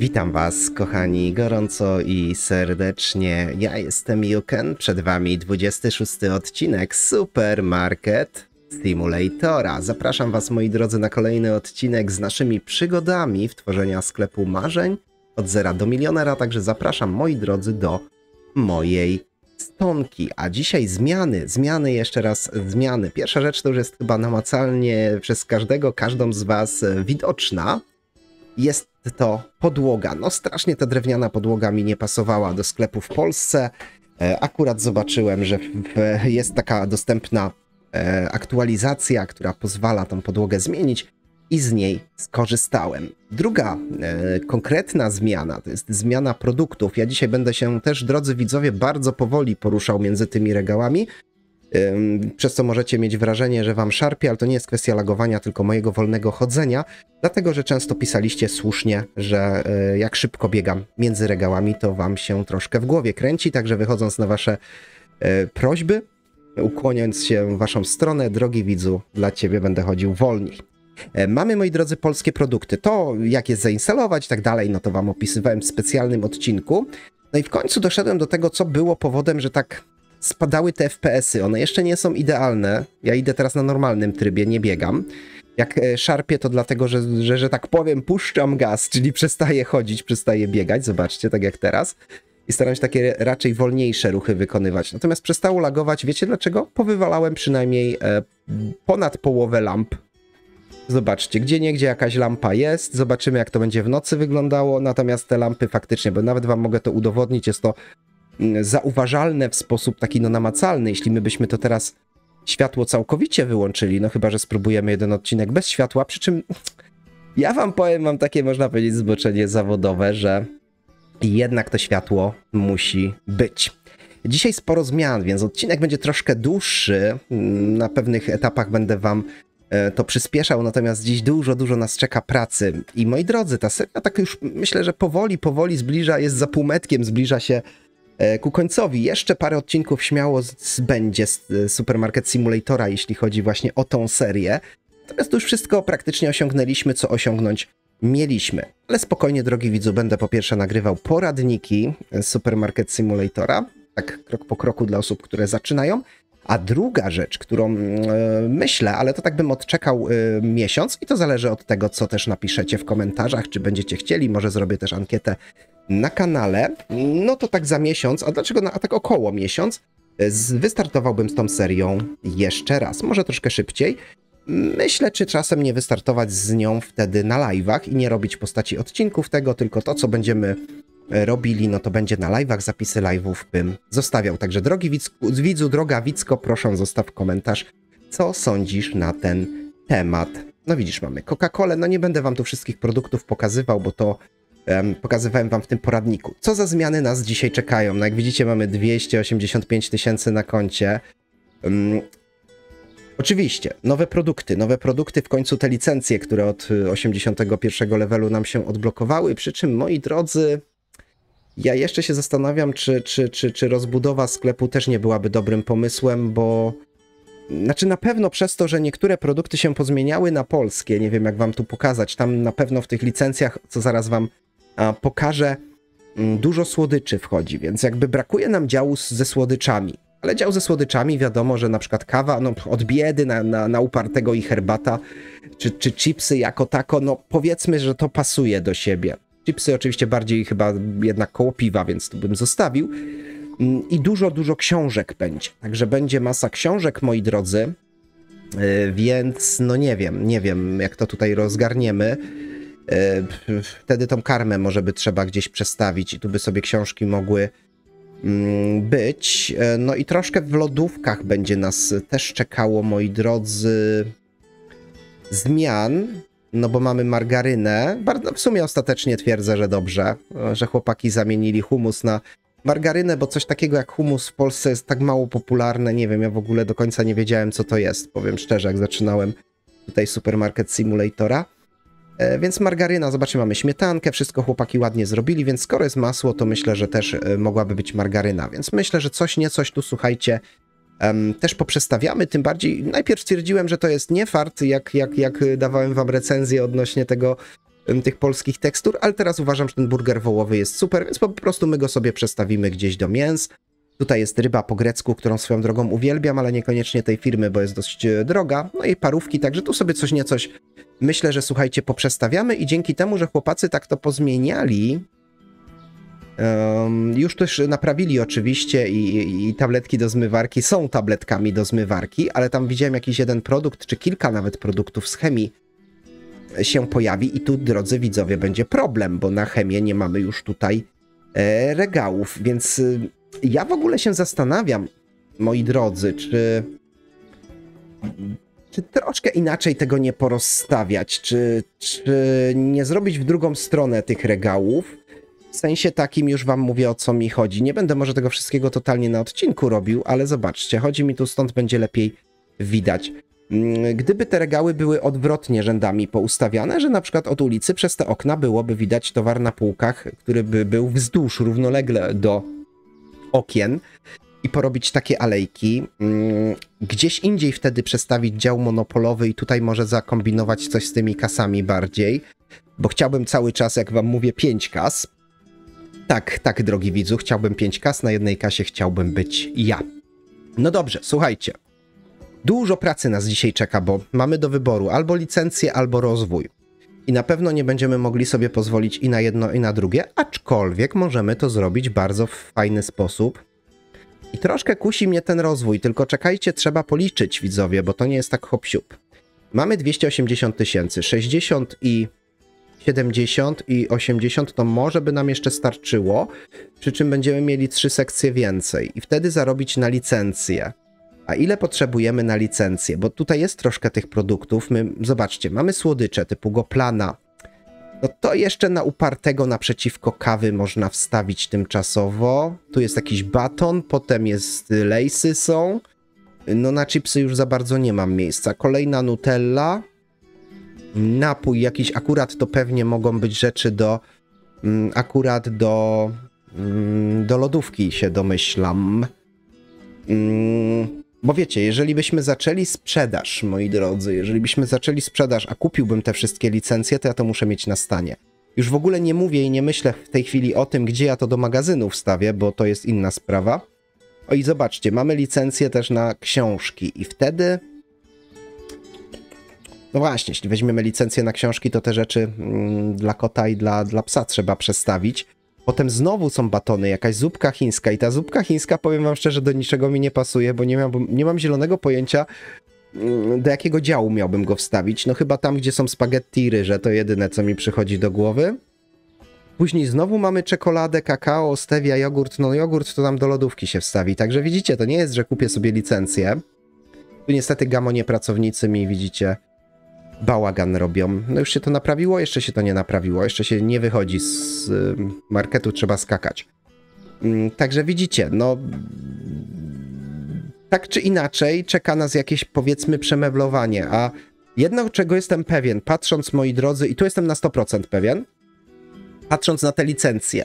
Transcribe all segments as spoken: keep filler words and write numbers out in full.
Witam Was, kochani, gorąco i serdecznie. Ja jestem Juken, przed Wami dwudziesty szósty odcinek Supermarket Simulatora. Zapraszam Was, moi drodzy, na kolejny odcinek z naszymi przygodami w tworzeniu sklepu marzeń od zera do milionera, także zapraszam, moi drodzy, do mojej stonki. A dzisiaj zmiany, zmiany, jeszcze raz zmiany. Pierwsza rzecz to już jest chyba namacalnie przez każdego, każdą z Was widoczna. Jest to podłoga. No strasznie ta drewniana podłoga mi nie pasowała do sklepu w Polsce. Akurat zobaczyłem, że jest taka dostępna aktualizacja, która pozwala tą podłogę zmienić i z niej skorzystałem. Druga konkretna zmiana to jest zmiana produktów. Ja dzisiaj będę się też, drodzy widzowie, bardzo powoli poruszał między tymi regałami, przez co możecie mieć wrażenie, że wam szarpie, ale to nie jest kwestia lagowania, tylko mojego wolnego chodzenia, dlatego że często pisaliście słusznie, że jak szybko biegam między regałami, to wam się troszkę w głowie kręci, także wychodząc na wasze prośby, ukłoniąc się w waszą stronę, drogi widzu, dla ciebie będę chodził wolniej. Mamy, moi drodzy, polskie produkty, to jak je zainstalować i tak dalej, no to wam opisywałem w specjalnym odcinku. No i w końcu doszedłem do tego, co było powodem, że tak spadały te F P S-y. One jeszcze nie są idealne. Ja idę teraz na normalnym trybie, nie biegam. Jak szarpię, to dlatego, że, że, że tak powiem, puszczam gaz, czyli przestaję chodzić, przestaję biegać. Zobaczcie, tak jak teraz. I staram się takie raczej wolniejsze ruchy wykonywać. Natomiast przestało lagować. Wiecie dlaczego? Powywalałem przynajmniej e, ponad połowę lamp. Zobaczcie, gdzieniegdzie jakaś lampa jest. Zobaczymy, jak to będzie w nocy wyglądało. Natomiast te lampy faktycznie, bo nawet wam mogę to udowodnić, jest to zauważalne w sposób taki no namacalny. Jeśli my byśmy to teraz światło całkowicie wyłączyli, no chyba że spróbujemy jeden odcinek bez światła, przy czym ja wam powiem, mam takie, można powiedzieć, zboczenie zawodowe, że jednak to światło musi być. Dzisiaj sporo zmian, więc odcinek będzie troszkę dłuższy, na pewnych etapach będę wam to przyspieszał, natomiast dziś dużo, dużo nas czeka pracy. I moi drodzy, ta seria tak już myślę, że powoli, powoli zbliża, jest za półmetkiem, zbliża się ku końcowi. Jeszcze parę odcinków śmiało będzie z Supermarket Simulatora, jeśli chodzi właśnie o tą serię. Natomiast już wszystko praktycznie osiągnęliśmy, co osiągnąć mieliśmy. Ale spokojnie, drogi widzu, będę po pierwsze nagrywał poradniki Supermarket Simulatora, tak krok po kroku dla osób, które zaczynają. A druga rzecz, którą yy, myślę, ale to tak bym odczekał yy, miesiąc i to zależy od tego, co też napiszecie w komentarzach, czy będziecie chcieli, może zrobię też ankietę na kanale, no to tak za miesiąc, a dlaczego na, a tak około miesiąc, yy, wystartowałbym z tą serią jeszcze raz, może troszkę szybciej. Myślę, czy czasem nie wystartować z nią wtedy na live'ach i nie robić postaci odcinków tego, tylko to, co będziemy robili, no to będzie na live'ach, zapisy live'ów bym zostawiał. Także drogi widzku, widzu, droga widzko, proszę zostaw komentarz, co sądzisz na ten temat. No widzisz, mamy Coca-Colę, no nie będę wam tu wszystkich produktów pokazywał, bo to um, pokazywałem wam w tym poradniku. Co za zmiany nas dzisiaj czekają? No jak widzicie, mamy dwieście osiemdziesiąt pięć tysięcy na koncie. Um, Oczywiście, nowe produkty, nowe produkty, w końcu te licencje, które od osiemdziesiątego pierwszego levelu nam się odblokowały, przy czym, moi drodzy, ja jeszcze się zastanawiam, czy, czy, czy, czy rozbudowa sklepu też nie byłaby dobrym pomysłem, bo... Znaczy na pewno przez to, że niektóre produkty się pozmieniały na polskie, nie wiem jak wam tu pokazać, tam na pewno w tych licencjach, co zaraz wam a, pokażę, dużo słodyczy wchodzi, więc jakby brakuje nam działu ze słodyczami. Ale dział ze słodyczami, wiadomo, że na przykład kawa, no od biedy na, na, na upartego i herbata, czy, czy chipsy jako tako, no powiedzmy, że to pasuje do siebie. Chipsy oczywiście bardziej chyba jednak koło piwa, więc tu bym zostawił. I dużo, dużo książek będzie. Także będzie masa książek, moi drodzy. Więc no nie wiem, nie wiem jak to tutaj rozgarniemy. Wtedy tą karmę może by trzeba gdzieś przestawić i tu by sobie książki mogły być. No i troszkę w lodówkach będzie nas też czekało, moi drodzy, zmian, no bo mamy margarynę. W sumie ostatecznie twierdzę, że dobrze, że chłopaki zamienili humus na margarynę, bo coś takiego jak humus w Polsce jest tak mało popularne, nie wiem, ja w ogóle do końca nie wiedziałem, co to jest, powiem szczerze, jak zaczynałem tutaj Supermarket Simulatora. Więc margaryna, zobaczcie, mamy śmietankę, wszystko chłopaki ładnie zrobili, więc skoro jest masło, to myślę, że też mogłaby być margaryna. Więc myślę, że coś nie coś tu, słuchajcie, um, też poprzestawiamy, tym bardziej najpierw stwierdziłem, że to jest nie fart, jak, jak, jak dawałem wam recenzję odnośnie tego tych polskich tekstur, ale teraz uważam, że ten burger wołowy jest super, więc po prostu my go sobie przestawimy gdzieś do mięs. Tutaj jest ryba po grecku, którą swoją drogą uwielbiam, ale niekoniecznie tej firmy, bo jest dość droga. No i parówki, także tu sobie coś nie coś, myślę, że słuchajcie, poprzestawiamy i dzięki temu, że chłopacy tak to pozmieniali, um, już też naprawili oczywiście i, i, i tabletki do zmywarki są tabletkami do zmywarki, ale tam widziałem jakiś jeden produkt, czy kilka nawet produktów z chemii się pojawi i tu, drodzy widzowie, będzie problem, bo na chemię nie mamy już tutaj e, regałów, więc... Ja w ogóle się zastanawiam, moi drodzy, czy, czy troszkę inaczej tego nie porozstawiać, czy, czy nie zrobić w drugą stronę tych regałów. W sensie takim już wam mówię, o co mi chodzi. Nie będę może tego wszystkiego totalnie na odcinku robił, ale zobaczcie, chodzi mi tu, stąd będzie lepiej widać. Gdyby te regały były odwrotnie rzędami poustawiane, że na przykład od ulicy przez te okna byłoby widać towar na półkach, który by był wzdłuż, równolegle do... okien i porobić takie alejki. Gdzieś indziej wtedy przestawić dział monopolowy i tutaj może zakombinować coś z tymi kasami bardziej, bo chciałbym cały czas, jak wam mówię, pięć kas. Tak, tak, drogi widzu, chciałbym pięć kas, na jednej kasie chciałbym być ja. No dobrze, słuchajcie. Dużo pracy nas dzisiaj czeka, bo mamy do wyboru albo licencję, albo rozwój. I na pewno nie będziemy mogli sobie pozwolić i na jedno, i na drugie, aczkolwiek możemy to zrobić bardzo w fajny sposób. I troszkę kusi mnie ten rozwój, tylko czekajcie, trzeba policzyć, widzowie, bo to nie jest tak hop-siup. Mamy dwieście osiemdziesiąt tysięcy, sześćdziesiąt i siedemdziesiąt i osiemdziesiąt to może by nam jeszcze starczyło, przy czym będziemy mieli trzy sekcje więcej i wtedy zarobić na licencję. A ile potrzebujemy na licencję? Bo tutaj jest troszkę tych produktów. My, zobaczcie, mamy słodycze typu Goplana. No to jeszcze na upartego naprzeciwko kawy można wstawić tymczasowo. Tu jest jakiś baton, potem jest lejsy są. No na chipsy już za bardzo nie mam miejsca. Kolejna Nutella. Napój jakiś, akurat to pewnie mogą być rzeczy do... Akurat do... Do lodówki się domyślam. Mm, bo wiecie, jeżeli byśmy zaczęli sprzedaż, moi drodzy, jeżeli byśmy zaczęli sprzedaż, a kupiłbym te wszystkie licencje, to ja to muszę mieć na stanie. Już w ogóle nie mówię i nie myślę w tej chwili o tym, gdzie ja to do magazynu wstawię, bo to jest inna sprawa. O i zobaczcie, mamy licencję też na książki i wtedy... No właśnie, jeśli weźmiemy licencję na książki, to te rzeczy mm, dla kota i dla, dla psa trzeba przestawić. Potem znowu są batony, jakaś zupka chińska i ta zupka chińska, powiem wam szczerze, do niczego mi nie pasuje, bo nie mam, nie mam zielonego pojęcia, do jakiego działu miałbym go wstawić. No chyba tam, gdzie są spaghetti i ryże, to jedyne, co mi przychodzi do głowy. Później znowu mamy czekoladę, kakao, stevia, jogurt. No jogurt to tam do lodówki się wstawi, także widzicie, to nie jest, że kupię sobie licencję. Tu niestety gamonie pracownicy mi, widzicie, bałagan robią. No już się to naprawiło? Jeszcze się to nie naprawiło. Jeszcze się nie wychodzi z y, marketu, trzeba skakać. Y, także widzicie, no... Tak czy inaczej czeka nas jakieś, powiedzmy, przemeblowanie, a jedno, czego jestem pewien, patrząc, moi drodzy, i tu jestem na sto procent pewien, patrząc na te licencje,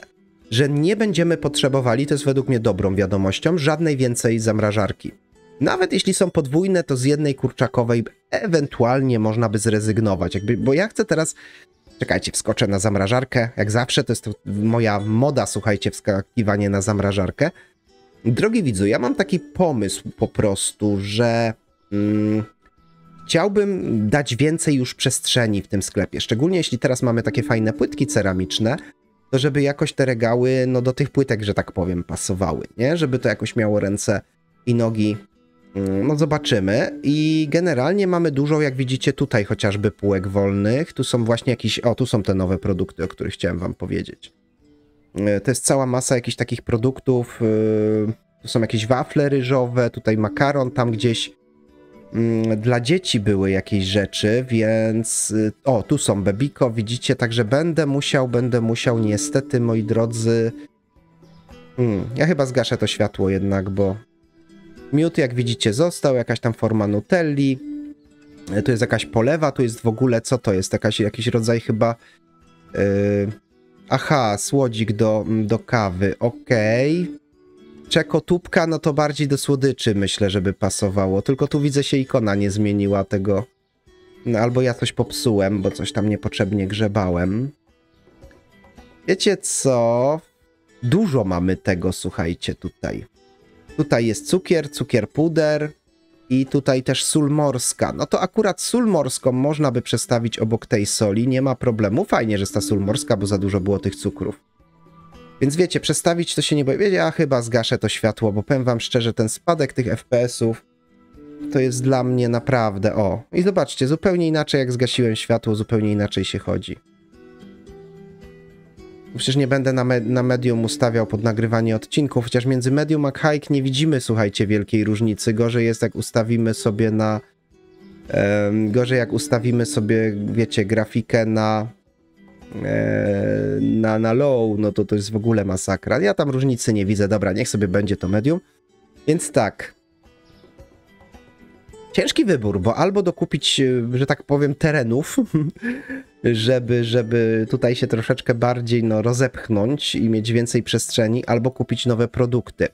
że nie będziemy potrzebowali, to jest według mnie dobrą wiadomością, żadnej więcej zamrażarki. Nawet jeśli są podwójne, to z jednej kurczakowej ewentualnie można by zrezygnować. Jakby, bo ja chcę teraz... Czekajcie, wskoczę na zamrażarkę. Jak zawsze to jest moja moda, słuchajcie, wskakiwanie na zamrażarkę. Drogi widzu, ja mam taki pomysł po prostu, że... Mm, chciałbym dać więcej już przestrzeni w tym sklepie. Szczególnie jeśli teraz mamy takie fajne płytki ceramiczne, to żeby jakoś te regały no, do tych płytek, że tak powiem, pasowały. Nie? Żeby to jakoś miało ręce i nogi... No zobaczymy i generalnie mamy dużo, jak widzicie, tutaj chociażby półek wolnych. Tu są właśnie jakieś, o tu są te nowe produkty, o których chciałem wam powiedzieć. To jest cała masa jakichś takich produktów, tu są jakieś wafle ryżowe, tutaj makaron, tam gdzieś dla dzieci były jakieś rzeczy, więc o tu są Bebiko, widzicie, także będę musiał, będę musiał niestety, moi drodzy, hmm, ja chyba zgaszę to światło jednak, bo... Miód, jak widzicie, został, jakaś tam forma Nutelli, tu jest jakaś polewa, tu jest w ogóle, co to jest, jakaś, jakiś rodzaj chyba, yy, aha, słodzik do, do kawy, okej, okay. Czekotubka, no to bardziej do słodyczy myślę, żeby pasowało, tylko tu widzę się ikona nie zmieniła tego, No, albo ja coś popsułem, bo coś tam niepotrzebnie grzebałem. Wiecie co? Dużo mamy tego, słuchajcie, tutaj. Tutaj jest cukier, cukier puder i tutaj też sól morska. No to akurat sól morską można by przestawić obok tej soli, nie ma problemu. Fajnie, że jest ta sól morska, bo za dużo było tych cukrów. Więc wiecie, przestawić to się nie boję. Ja chyba zgaszę to światło, bo powiem wam szczerze, ten spadek tych F P S ów to jest dla mnie naprawdę... O, i zobaczcie, zupełnie inaczej jak zgasiłem światło, zupełnie inaczej się chodzi. Przecież nie będę na, me na medium ustawiał pod nagrywanie odcinków, chociaż między medium a hike nie widzimy, słuchajcie, wielkiej różnicy. Gorzej jest, jak ustawimy sobie na... Yy, gorzej jak ustawimy sobie, wiecie, grafikę na... Na, na low, no to to jest w ogóle masakra. Ja tam różnicy nie widzę. Dobra, niech sobie będzie to medium. Więc tak. Ciężki wybór, bo albo dokupić, że tak powiem, terenów, żeby, żeby tutaj się troszeczkę bardziej no, rozepchnąć i mieć więcej przestrzeni, albo kupić nowe produkty.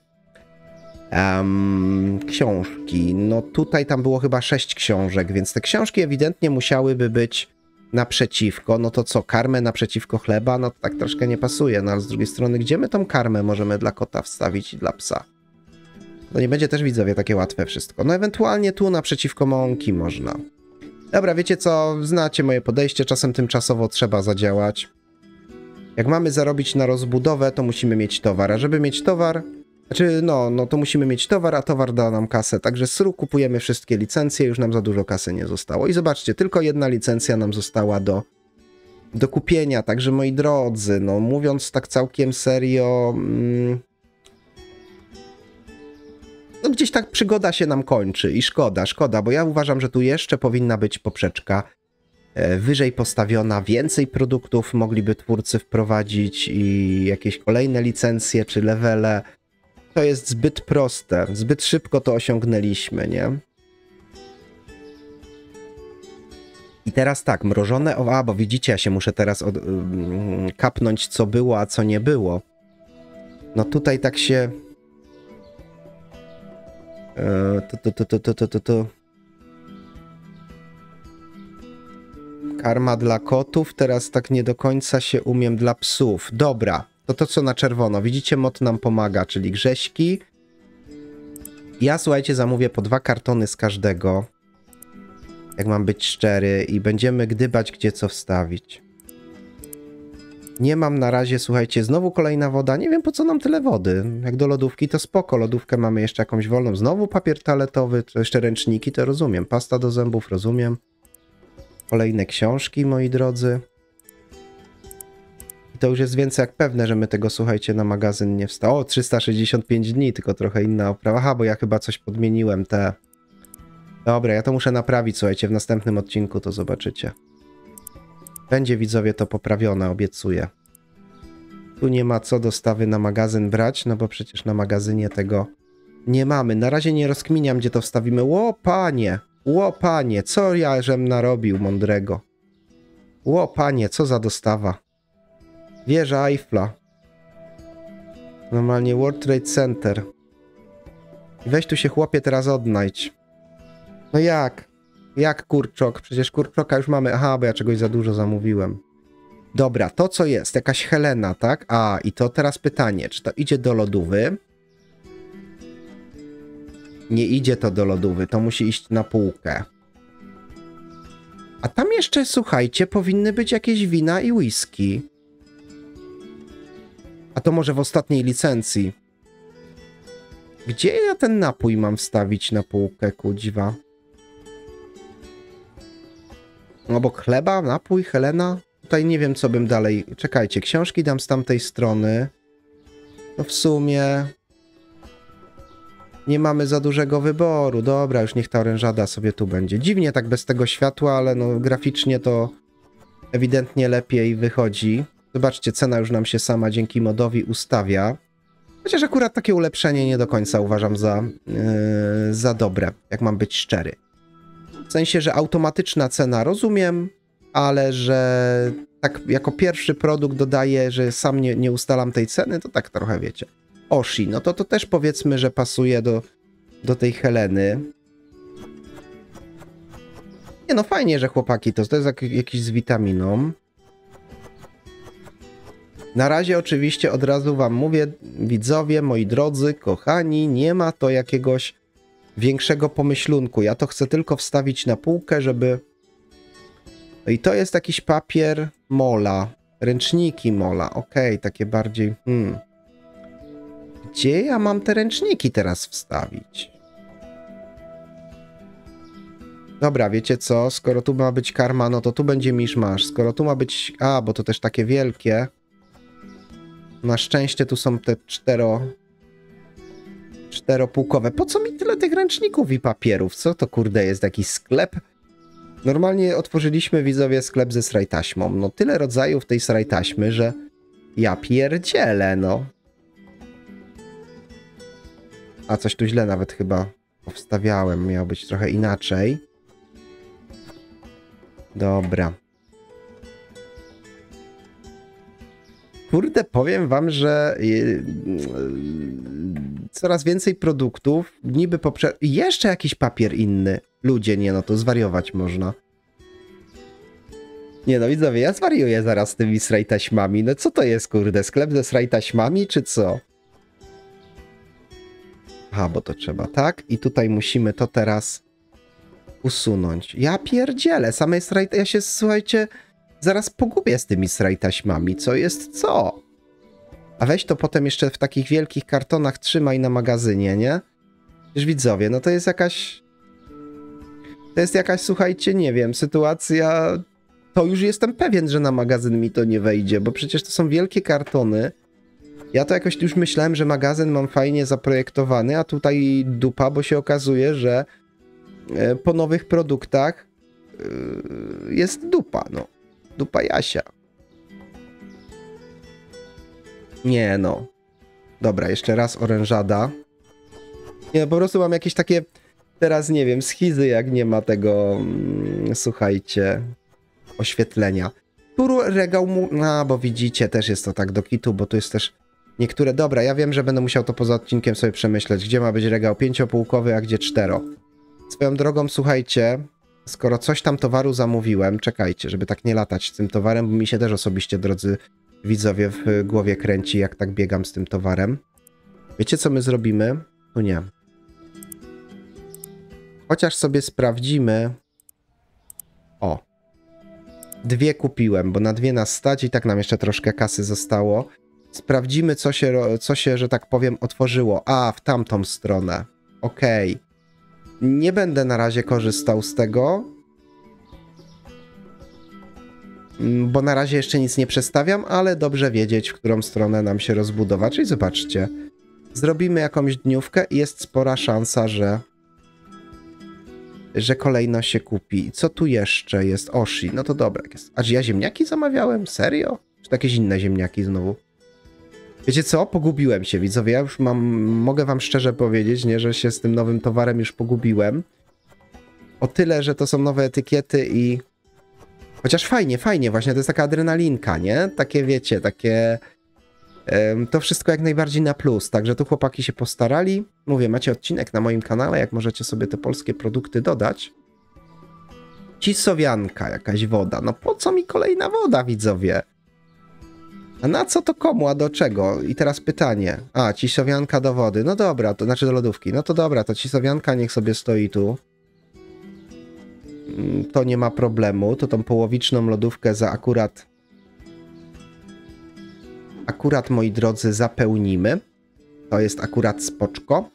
Um, książki. No tutaj tam było chyba sześć książek, więc te książki ewidentnie musiałyby być naprzeciwko, no to co, karmę naprzeciwko chleba, no to tak troszkę nie pasuje, no ale z drugiej strony, gdzie my tą karmę możemy dla kota wstawić i dla psa? No nie będzie też, widzowie, takie łatwe wszystko. No ewentualnie tu naprzeciwko mąki można. Dobra, wiecie co, znacie moje podejście, czasem tymczasowo trzeba zadziałać. Jak mamy zarobić na rozbudowę, to musimy mieć towar, a żeby mieć towar, znaczy no, no to musimy mieć towar, a towar da nam kasę. Także sru kupujemy wszystkie licencje, już nam za dużo kasy nie zostało. I zobaczcie, tylko jedna licencja nam została do, do kupienia. Także moi drodzy, no mówiąc tak całkiem serio, mm, no gdzieś tak przygoda się nam kończy i szkoda, szkoda, bo ja uważam, że tu jeszcze powinna być poprzeczka wyżej postawiona, więcej produktów mogliby twórcy wprowadzić i jakieś kolejne licencje czy levele. To jest zbyt proste, zbyt szybko to osiągnęliśmy, nie? I teraz tak, mrożone... O, a, bo widzicie, ja się muszę teraz od, mm, kapnąć, co było, a co nie było. No tutaj tak się... Yy, tu, tu, tu, tu, tu, tu, tu, tu. Karma dla kotów, teraz tak nie do końca się umiem dla psów. Dobra. To to, co na czerwono. Widzicie, Mot nam pomaga, czyli grześki. Ja, słuchajcie, zamówię po dwa kartony z każdego. Jak mam być szczery. I będziemy gdybać, gdzie co wstawić. Nie mam na razie, słuchajcie, znowu kolejna woda. Nie wiem, po co nam tyle wody. Jak do lodówki, to spoko. Lodówkę mamy jeszcze jakąś wolną. Znowu papier toaletowy, to jeszcze ręczniki, to rozumiem. Pasta do zębów, rozumiem. Kolejne książki, moi drodzy. To już jest więcej jak pewne, że my tego, słuchajcie, na magazyn nie wstało. O, trzysta sześćdziesiąt pięć dni, tylko trochę inna oprawa. Aha, bo ja chyba coś podmieniłem te... Dobra, ja to muszę naprawić, słuchajcie, w następnym odcinku to zobaczycie. Będzie, widzowie, to poprawione, obiecuję. Tu nie ma co dostawy na magazyn brać, no bo przecież na magazynie tego nie mamy. Na razie nie rozkminiam, gdzie to wstawimy. Ło, panie! Ło, panie! Co ja żem narobił mądrego? Ło, panie! Co za dostawa? Wieża Eiffla. Normalnie World Trade Center. Weź tu się, chłopie, teraz odnajdź. No jak? Jak kurczok? Przecież kurczoka już mamy. Aha, bo ja czegoś za dużo zamówiłem. Dobra, to co jest? Jakaś Helena, tak? A, i to teraz pytanie. Czy to idzie do lodówy? Nie idzie to do lodówy. To musi iść na półkę. A tam jeszcze, słuchajcie, powinny być jakieś wina i whisky. A to może w ostatniej licencji. Gdzie ja ten napój mam wstawić na półkę, kudziwa? Obok chleba, napój, Helena. Tutaj nie wiem, co bym dalej... Czekajcie, książki dam z tamtej strony. No w sumie... Nie mamy za dużego wyboru. Dobra, już niech ta orężada sobie tu będzie. Dziwnie tak bez tego światła, ale no graficznie to ewidentnie lepiej wychodzi. Zobaczcie, cena już nam się sama dzięki modowi ustawia. Chociaż akurat takie ulepszenie nie do końca uważam za, yy, za dobre, jak mam być szczery. W sensie, że automatyczna cena rozumiem, ale że tak jako pierwszy produkt dodaję, że sam nie, nie ustalam tej ceny, to tak trochę wiecie. O-Shi, no to to też powiedzmy, że pasuje do, do tej Heleny. Nie no, fajnie, że chłopaki to, to jest jak, jakiś z witaminą. Na razie oczywiście od razu wam mówię, widzowie, moi drodzy, kochani, nie ma to jakiegoś większego pomyślunku. Ja to chcę tylko wstawić na półkę, żeby... I to jest jakiś papier mola, ręczniki mola, okej, okay, takie bardziej... Hmm. Gdzie ja mam te ręczniki teraz wstawić? Dobra, wiecie co, skoro tu ma być karma, no to tu będzie miszmasz, skoro tu ma być... A, bo to też takie wielkie. Na szczęście tu są te cztero... czteropółkowe. Po co mi tyle tych ręczników i papierów? Co to kurde jest? Jakiś sklep? Normalnie otworzyliśmy, widzowie, sklep ze srajtaśmą. No tyle rodzajów tej srajtaśmy, że ja pierdzielę, no. A coś tu źle nawet chyba powstawiałem. Miało być trochę inaczej. Dobra. Kurde, powiem wam, że coraz więcej produktów, niby poprze... Jeszcze jakiś papier inny. Ludzie, nie no, to zwariować można. Nie no, widzowie, ja zwariuję zaraz z tymi srajtaśmami. No co to jest, kurde, sklep ze srajtaśmami, czy co? A, bo to trzeba, tak? I tutaj musimy to teraz usunąć. Ja pierdzielę, same srajta... Ja się, słuchajcie... Zaraz pogubię z tymi srajtaśmami, co jest co? A weź to potem jeszcze w takich wielkich kartonach trzymaj na magazynie, nie? Przecież widzowie, no to jest jakaś... To jest jakaś, słuchajcie, nie wiem, sytuacja... To już jestem pewien, że na magazyn mi to nie wejdzie, bo przecież to są wielkie kartony. Ja to jakoś już myślałem, że magazyn mam fajnie zaprojektowany, a tutaj dupa, bo się okazuje, że po nowych produktach jest dupa, no. Dupa Jasia. Nie no. Dobra, jeszcze raz orężada. Nie no, po prostu mam jakieś takie... Teraz nie wiem, schizy, jak nie ma tego... Mm, słuchajcie... Oświetlenia. Tu regał mu... No, bo widzicie, też jest to tak do kitu, bo tu jest też... Niektóre... Dobra, ja wiem, że będę musiał to poza odcinkiem sobie przemyśleć. Gdzie ma być regał pięciopółkowy, a gdzie cztero. Swoją drogą, słuchajcie... Skoro coś tam towaru zamówiłem, czekajcie, żeby tak nie latać z tym towarem, bo mi się też osobiście, drodzy widzowie, w głowie kręci, jak tak biegam z tym towarem. Wiecie, co my zrobimy? Tu nie. Chociaż sobie sprawdzimy... O. Dwie kupiłem, bo na dwie nas stać i tak nam jeszcze troszkę kasy zostało. Sprawdzimy, co się, co się, że tak powiem, otworzyło. A, w tamtą stronę. Okej. Okay. Nie będę na razie korzystał z tego, bo na razie jeszcze nic nie przestawiam, ale dobrze wiedzieć, w którą stronę nam się rozbudować. I zobaczcie, zrobimy jakąś dniówkę i jest spora szansa, że, że kolejno się kupi. Co tu jeszcze jest? O-Shi. No to dobra. A czy ja ziemniaki zamawiałem? Serio? Czy jakieś inne ziemniaki znowu? Wiecie co? Pogubiłem się, widzowie. Ja już mam, mogę wam szczerze powiedzieć, nie, że się z tym nowym towarem już pogubiłem. O tyle, że to są nowe etykiety i... Chociaż fajnie, fajnie właśnie, to jest taka adrenalinka, nie? Takie, wiecie, takie... Ym, to wszystko jak najbardziej na plus, także tu chłopaki się postarali. Mówię, macie odcinek na moim kanale, jak możecie sobie te polskie produkty dodać. Cisowianka, jakaś woda. No po co mi kolejna woda, widzowie? A na co to komu, a do czego? I teraz pytanie. A, cisowianka do wody. No dobra, to znaczy do lodówki. No to dobra, to cisowianka niech sobie stoi tu. To nie ma problemu. To tą połowiczną lodówkę za akurat... Akurat, moi drodzy, zapełnimy. To jest akurat spoczko.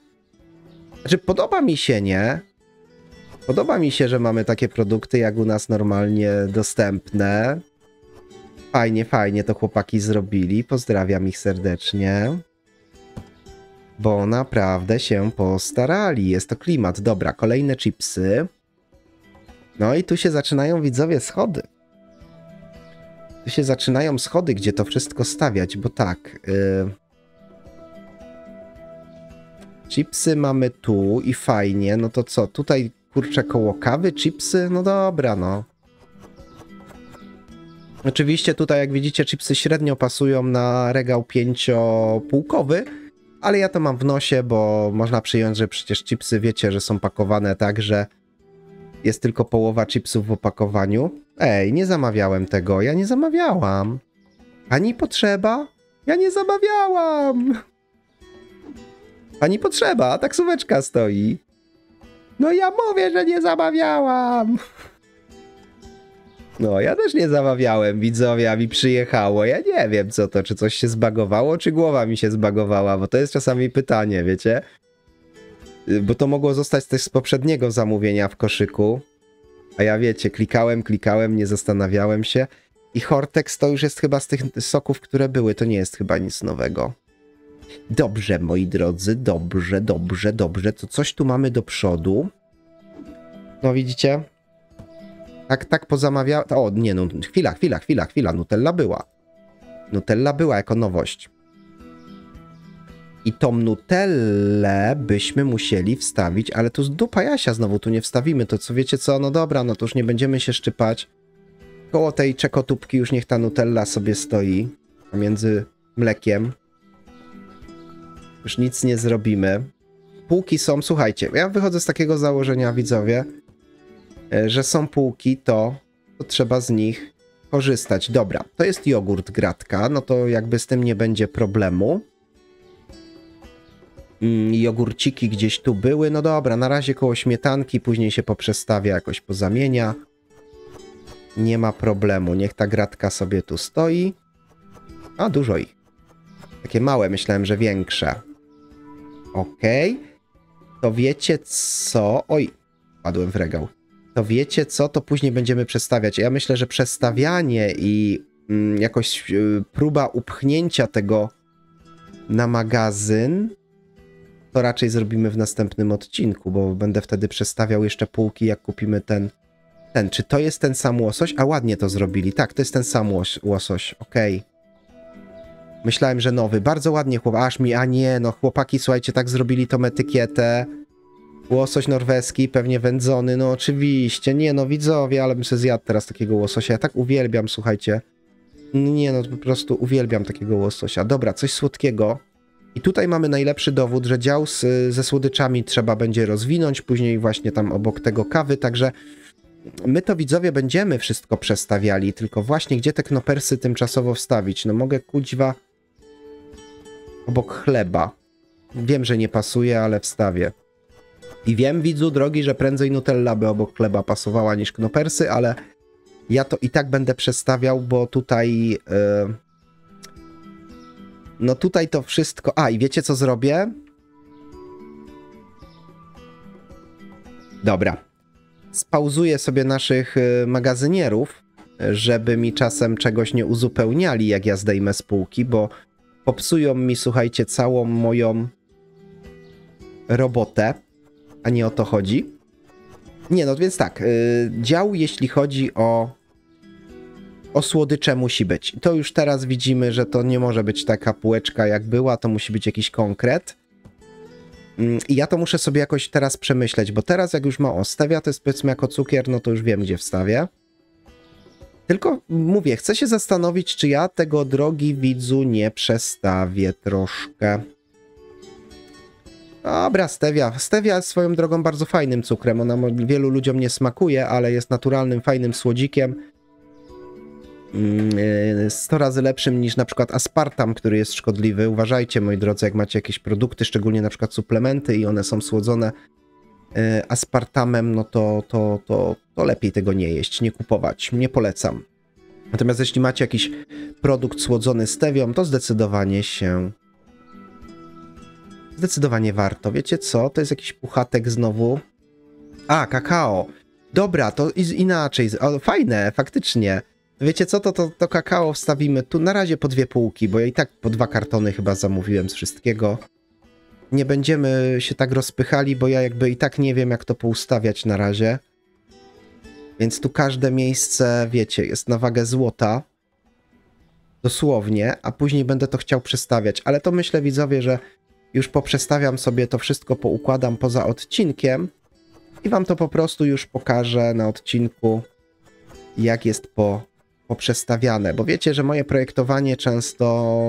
Znaczy, podoba mi się, nie? Podoba mi się, że mamy takie produkty, jak u nas normalnie dostępne. Fajnie, fajnie to chłopaki zrobili. Pozdrawiam ich serdecznie. Bo naprawdę się postarali. Jest to klimat. Dobra, kolejne chipsy. No i tu się zaczynają, widzowie, schody. Tu się zaczynają schody, gdzie to wszystko stawiać, bo tak. Yy... Chipsy mamy tu i fajnie. No to co? Tutaj, kurczę, koło kawy chipsy? No dobra, no. Oczywiście tutaj, jak widzicie, chipsy średnio pasują na regał pięciopółkowy, ale ja to mam w nosie, bo można przyjąć, że przecież chipsy, wiecie, że są pakowane tak, że Jest tylko połowa chipsów w opakowaniu. Ej, nie zamawiałem tego. Ja nie zamawiałam. Pani potrzeba? Ja nie zamawiałam. Pani potrzeba? Taksóweczka stoi. No ja mówię, że nie zamawiałam. No, ja też nie zamawiałem, widzowie, a mi przyjechało. Ja nie wiem, co to, czy coś się zbagowało, czy głowa mi się zbagowała, bo to jest czasami pytanie, wiecie? Bo to mogło zostać też z poprzedniego zamówienia w koszyku. A ja, wiecie, klikałem, klikałem, nie zastanawiałem się. I Hortex to już jest chyba z tych soków, które były, to nie jest chyba nic nowego. Dobrze, moi drodzy, dobrze, dobrze, dobrze. To coś tu mamy do przodu. No, widzicie? Tak, tak pozamawiałem. O, nie, no, chwila, chwila, chwila, chwila. Nutella była. Nutella była jako nowość. I tą Nutellę byśmy musieli wstawić, ale tu z dupa Jasia znowu tu nie wstawimy. To co, wiecie co? No dobra, no to już nie będziemy się szczypać. Koło tej czekotubki już niech ta Nutella sobie stoi. Między mlekiem. Już nic nie zrobimy. Półki są, słuchajcie, ja wychodzę z takiego założenia, widzowie, że są półki, to, to trzeba z nich korzystać. Dobra, to jest jogurt gratka, no to jakby z tym nie będzie problemu. Mm, jogurciki gdzieś tu były, no dobra, na razie koło śmietanki, później się poprzestawia, jakoś pozamienia. Nie ma problemu, niech ta gratka sobie tu stoi. A, dużo ich. Takie małe, myślałem, że większe. Okej. Okay. To wiecie co... Oj, padłem w regał. To wiecie co, to później będziemy przestawiać. Ja myślę, że przestawianie i mm, jakoś y, próba upchnięcia tego na magazyn to raczej zrobimy w następnym odcinku, bo będę wtedy przestawiał jeszcze półki, jak kupimy ten... ten. Czy to jest ten sam łosoś? A ładnie to zrobili. Tak, to jest ten sam łos łosoś. Okej. Okay. Myślałem, że nowy. Bardzo ładnie chłop. Aż mi, a nie, no chłopaki, słuchajcie, tak zrobili tą etykietę. Łosoś norweski, pewnie wędzony, no oczywiście. Nie no, widzowie, ale bym sobie zjadł teraz takiego łososia. Ja tak uwielbiam, słuchajcie. Nie no, po prostu uwielbiam takiego łososia. Dobra, coś słodkiego. I tutaj mamy najlepszy dowód, że dział z, ze słodyczami trzeba będzie rozwinąć. Później właśnie tam obok tego kawy, także... My to, widzowie, będziemy wszystko przestawiali. Tylko właśnie, gdzie te knopersy tymczasowo wstawić? No mogę, kuźwa... Obok chleba. Wiem, że nie pasuje, ale wstawię. I wiem, widzu drogi, że prędzej Nutella by obok chleba pasowała niż knopersy, ale ja to i tak będę przestawiał, bo tutaj... Yy... No tutaj to wszystko... A, i wiecie co zrobię? Dobra. Spauzuję sobie naszych magazynierów, żeby mi czasem czegoś nie uzupełniali, jak ja zdejmę z półki, bo... Popsują mi, słuchajcie, całą moją robotę, a nie o to chodzi. Nie, no więc tak, yy, dział, jeśli chodzi o, o słodycze, musi być. To już teraz widzimy, że to nie może być taka półeczka, jak była, to musi być jakiś konkret. Yy, I ja to muszę sobie jakoś teraz przemyśleć, bo teraz jak już mało stawia, to jest powiedzmy jako cukier, no to już wiem, gdzie wstawię. Tylko mówię, chcę się zastanowić, czy ja tego, drogi widzu, nie przestawię troszkę. Dobra, stevia. Stevia jest swoją drogą bardzo fajnym cukrem. Ona wielu ludziom nie smakuje, ale jest naturalnym, fajnym słodzikiem. sto razy lepszym niż na przykład aspartam, który jest szkodliwy. Uważajcie, moi drodzy, jak macie jakieś produkty, szczególnie na przykład suplementy i one są słodzone aspartamem, no to, to, to, to lepiej tego nie jeść, nie kupować, nie polecam. Natomiast jeśli macie jakiś produkt słodzony stewią, to zdecydowanie się... Zdecydowanie warto. Wiecie co? To jest jakiś puchatek znowu. A, kakao. Dobra, to inaczej. O, fajne, faktycznie. Wiecie co? To, to, to kakao wstawimy tu na razie po dwie półki, bo ja i tak po dwa kartony chyba zamówiłem z wszystkiego. Nie będziemy się tak rozpychali, bo ja jakby i tak nie wiem, jak to poustawiać na razie. Więc tu każde miejsce, wiecie, jest na wagę złota. Dosłownie, a później będę to chciał przestawiać. Ale to myślę, widzowie, że już poprzestawiam sobie to wszystko, poukładam poza odcinkiem. I wam to po prostu już pokażę na odcinku, jak jest po, poprzestawiane. Bo wiecie, że moje projektowanie często,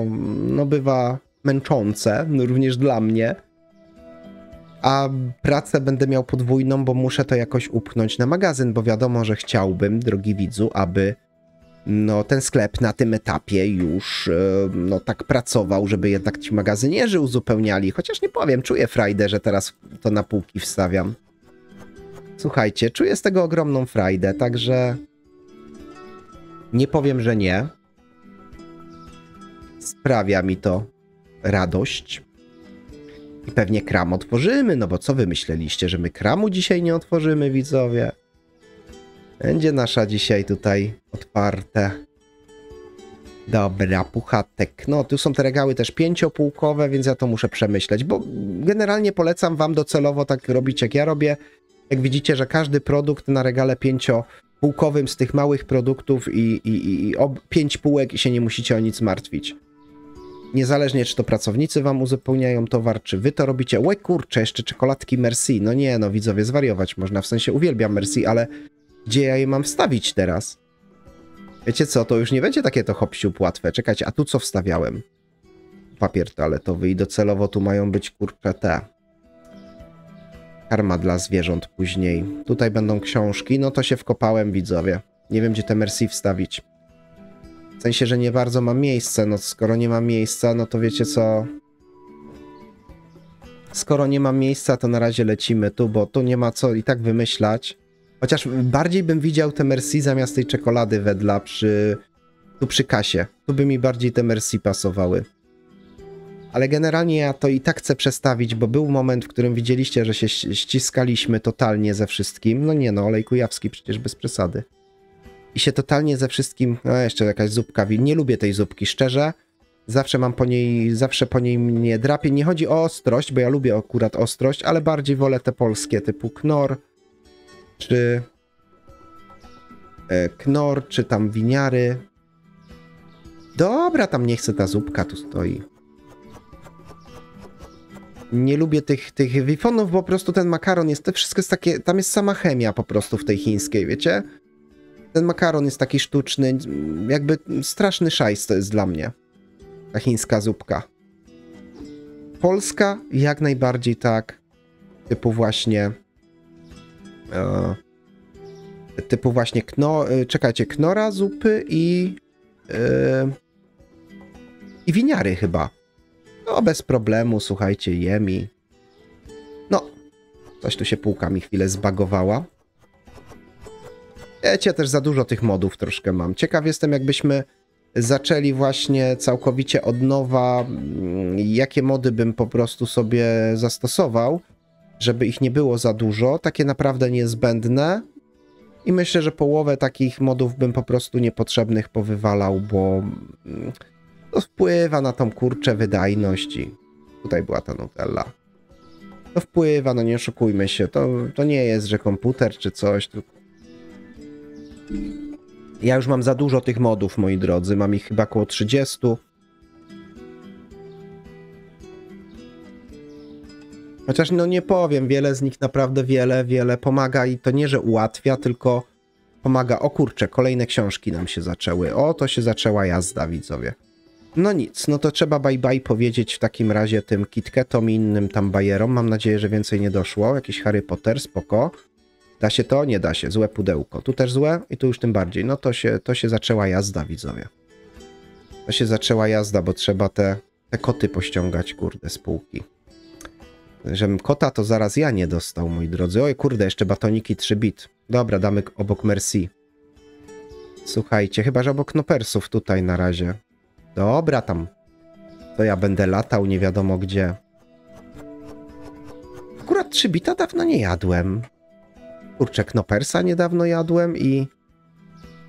no bywa... męczące, no również dla mnie. a pracę będę miał podwójną, bo muszę to jakoś upchnąć na magazyn, bo wiadomo, że chciałbym, drogi widzu, aby no, ten sklep na tym etapie już no, tak pracował, żeby jednak ci magazynierzy uzupełniali. Chociaż nie powiem, czuję frajdę, że teraz to na półki wstawiam. Słuchajcie, czuję z tego ogromną frajdę, także nie powiem, że nie. Sprawia mi to radość. I pewnie kram otworzymy, no bo co wy myśleliście, że my kramu dzisiaj nie otworzymy, widzowie? Będzie nasza dzisiaj tutaj otwarte. Dobra, puchatek. No, tu są te regały też pięciopółkowe, więc ja to muszę przemyśleć, bo generalnie polecam wam docelowo tak robić, jak ja robię. Jak widzicie, że każdy produkt na regale pięciopółkowym z tych małych produktów i, i, i o pięć półek i się nie musicie o nic martwić. Niezależnie, czy to pracownicy wam uzupełniają towar, czy wy to robicie. Łe kurczę, jeszcze czekoladki Merci. No nie, no widzowie, zwariować można. W sensie uwielbiam Merci, ale gdzie ja je mam wstawić teraz? Wiecie co, to już nie będzie takie to hop-siup łatwe. Czekajcie, a tu co wstawiałem? Papier toaletowy i docelowo tu mają być kurczę te. Karma dla zwierząt później. Tutaj będą książki. No to się wkopałem, widzowie. Nie wiem, gdzie te Merci wstawić. W sensie, że nie bardzo mam miejsce. No skoro nie mam miejsca, no to wiecie co? Skoro nie mam miejsca, to na razie lecimy tu, bo tu nie ma co i tak wymyślać. Chociaż bardziej bym widział te Merci zamiast tej czekolady Wedla przy... tu przy kasie. Tu by mi bardziej te Merci pasowały. Ale generalnie ja to i tak chcę przestawić, bo był moment, w którym widzieliście, że się ściskaliśmy totalnie ze wszystkim. No nie no, olej kujawski przecież bez przesady. I się totalnie ze wszystkim... No jeszcze jakaś zupka. Nie lubię tej zupki, szczerze. Zawsze mam po niej... Zawsze po niej mnie drapie. Nie chodzi o ostrość, bo ja lubię akurat ostrość, ale bardziej wolę te polskie typu Knorr, czy... Knorr, czy tam winiary. Dobra, tam nie chcę, ta zupka tu stoi. Nie lubię tych, tych wifonów, bo po prostu ten makaron jest, to wszystko jest takie, tam jest sama chemia po prostu w tej chińskiej, wiecie? Ten makaron jest taki sztuczny, jakby straszny szajs to jest dla mnie. Ta chińska zupka. Polska jak najbardziej tak, typu właśnie, e, typu właśnie, kno, czekajcie, knora zupy i, e, i winiary chyba. No bez problemu, słuchajcie, jemi. No, coś tu się półka mi chwilę zbagowała. Wiecie, też za dużo tych modów troszkę mam. Ciekaw jestem, jakbyśmy zaczęli właśnie całkowicie od nowa, jakie mody bym po prostu sobie zastosował, żeby ich nie było za dużo, takie naprawdę niezbędne. I myślę, że połowę takich modów bym po prostu niepotrzebnych powywalał, bo... To wpływa na tą kurczę wydajność. Tutaj była ta Nutella. To wpływa, no nie oszukujmy się. To, to nie jest, że komputer czy coś. To... Ja już mam za dużo tych modów, moi drodzy. Mam ich chyba około trzydziestu. Chociaż no nie powiem, wiele z nich naprawdę wiele, wiele pomaga i to nie, że ułatwia, tylko pomaga. O kurczę, kolejne książki nam się zaczęły. O, to się zaczęła jazda, widzowie. No nic, no to trzeba bye bye powiedzieć w takim razie tym KitKatom i innym tam bajerom. Mam nadzieję, że więcej nie doszło. Jakiś Harry Potter, spoko. Da się to? Nie da się. Złe pudełko. Tu też złe i tu już tym bardziej. No to się, to się zaczęła jazda, widzowie. To się zaczęła jazda, bo trzeba te, te koty pościągać, kurde, z półki. Żebym kota to zaraz ja nie dostał, moi drodzy. Oj, kurde, jeszcze batoniki trzy bit. Dobra, damy obok Merci. Słuchajcie, chyba że obok Knopersów tutaj na razie. Dobra tam, to ja będę latał nie wiadomo gdzie. Akurat trzy bita dawno nie jadłem. Kurczę, Knopersa niedawno jadłem i...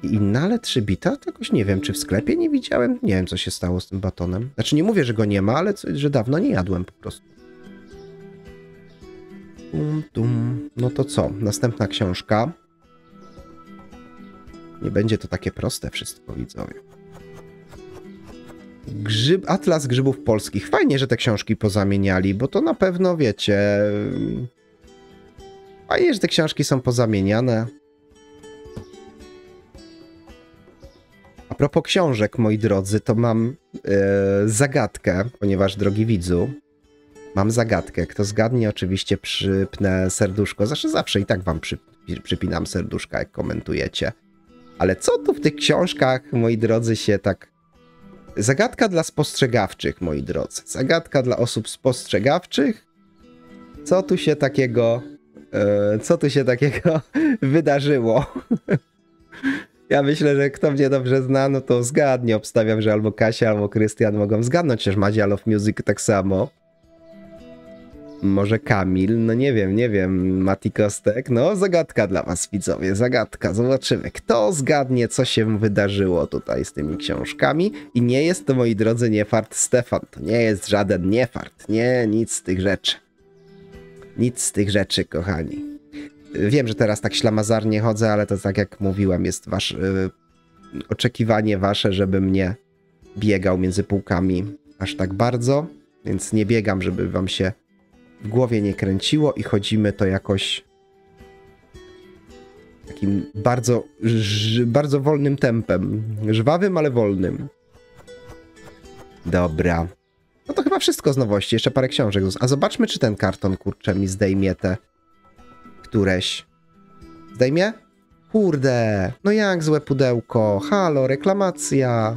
i inne, ale trzy bita? To jakoś nie wiem, czy w sklepie nie widziałem? Nie wiem, co się stało z tym batonem. Znaczy nie mówię, że go nie ma, ale co, że dawno nie jadłem po prostu. Tum, tum. No to co? Następna książka. Nie będzie to takie proste wszystko, widzowie. Grzyb, Atlas Grzybów Polskich. Fajnie, że te książki pozamieniali, bo to na pewno, wiecie... Fajnie, że te książki są pozamieniane. A propos książek, moi drodzy, to mam yy, zagadkę, ponieważ, drogi widzu, Mam zagadkę. Kto zgadnie, oczywiście przypnę serduszko. Zawsze, zawsze i tak wam przy, przypinam serduszka, jak komentujecie. Ale co tu w tych książkach, moi drodzy, się tak... Zagadka dla spostrzegawczych, moi drodzy. Zagadka dla osób spostrzegawczych. Co tu się takiego... Yy, co tu się takiego wydarzyło? Ja myślę, że kto mnie dobrze zna, no to zgadnie. Obstawiam, że albo Kasia, albo Krystian mogą zgadnąć. Chociaż Madzia Love Music tak samo. Może Kamil, no nie wiem, nie wiem, Mati Kostek. No zagadka dla was, widzowie, zagadka. Zobaczymy, kto zgadnie, co się wydarzyło tutaj z tymi książkami. I nie jest to, moi drodzy, niefart Stefan. To nie jest żaden niefart. Nie, nic z tych rzeczy. Nic z tych rzeczy, kochani. Wiem, że teraz tak ślamazarnie chodzę, ale to tak jak mówiłem, jest wasz, yy, oczekiwanie wasze, żebym nie biegał między półkami aż tak bardzo. Więc nie biegam, żeby wam się w głowie nie kręciło i chodzimy to jakoś takim bardzo, bardzo wolnym tempem. Żwawym, ale wolnym. Dobra. No to chyba wszystko z nowości. Jeszcze parę książek. A zobaczmy, czy ten karton, kurczę, mi zdejmie te któreś. Zdejmie? Kurde. No jak złe pudełko. Halo, reklamacja.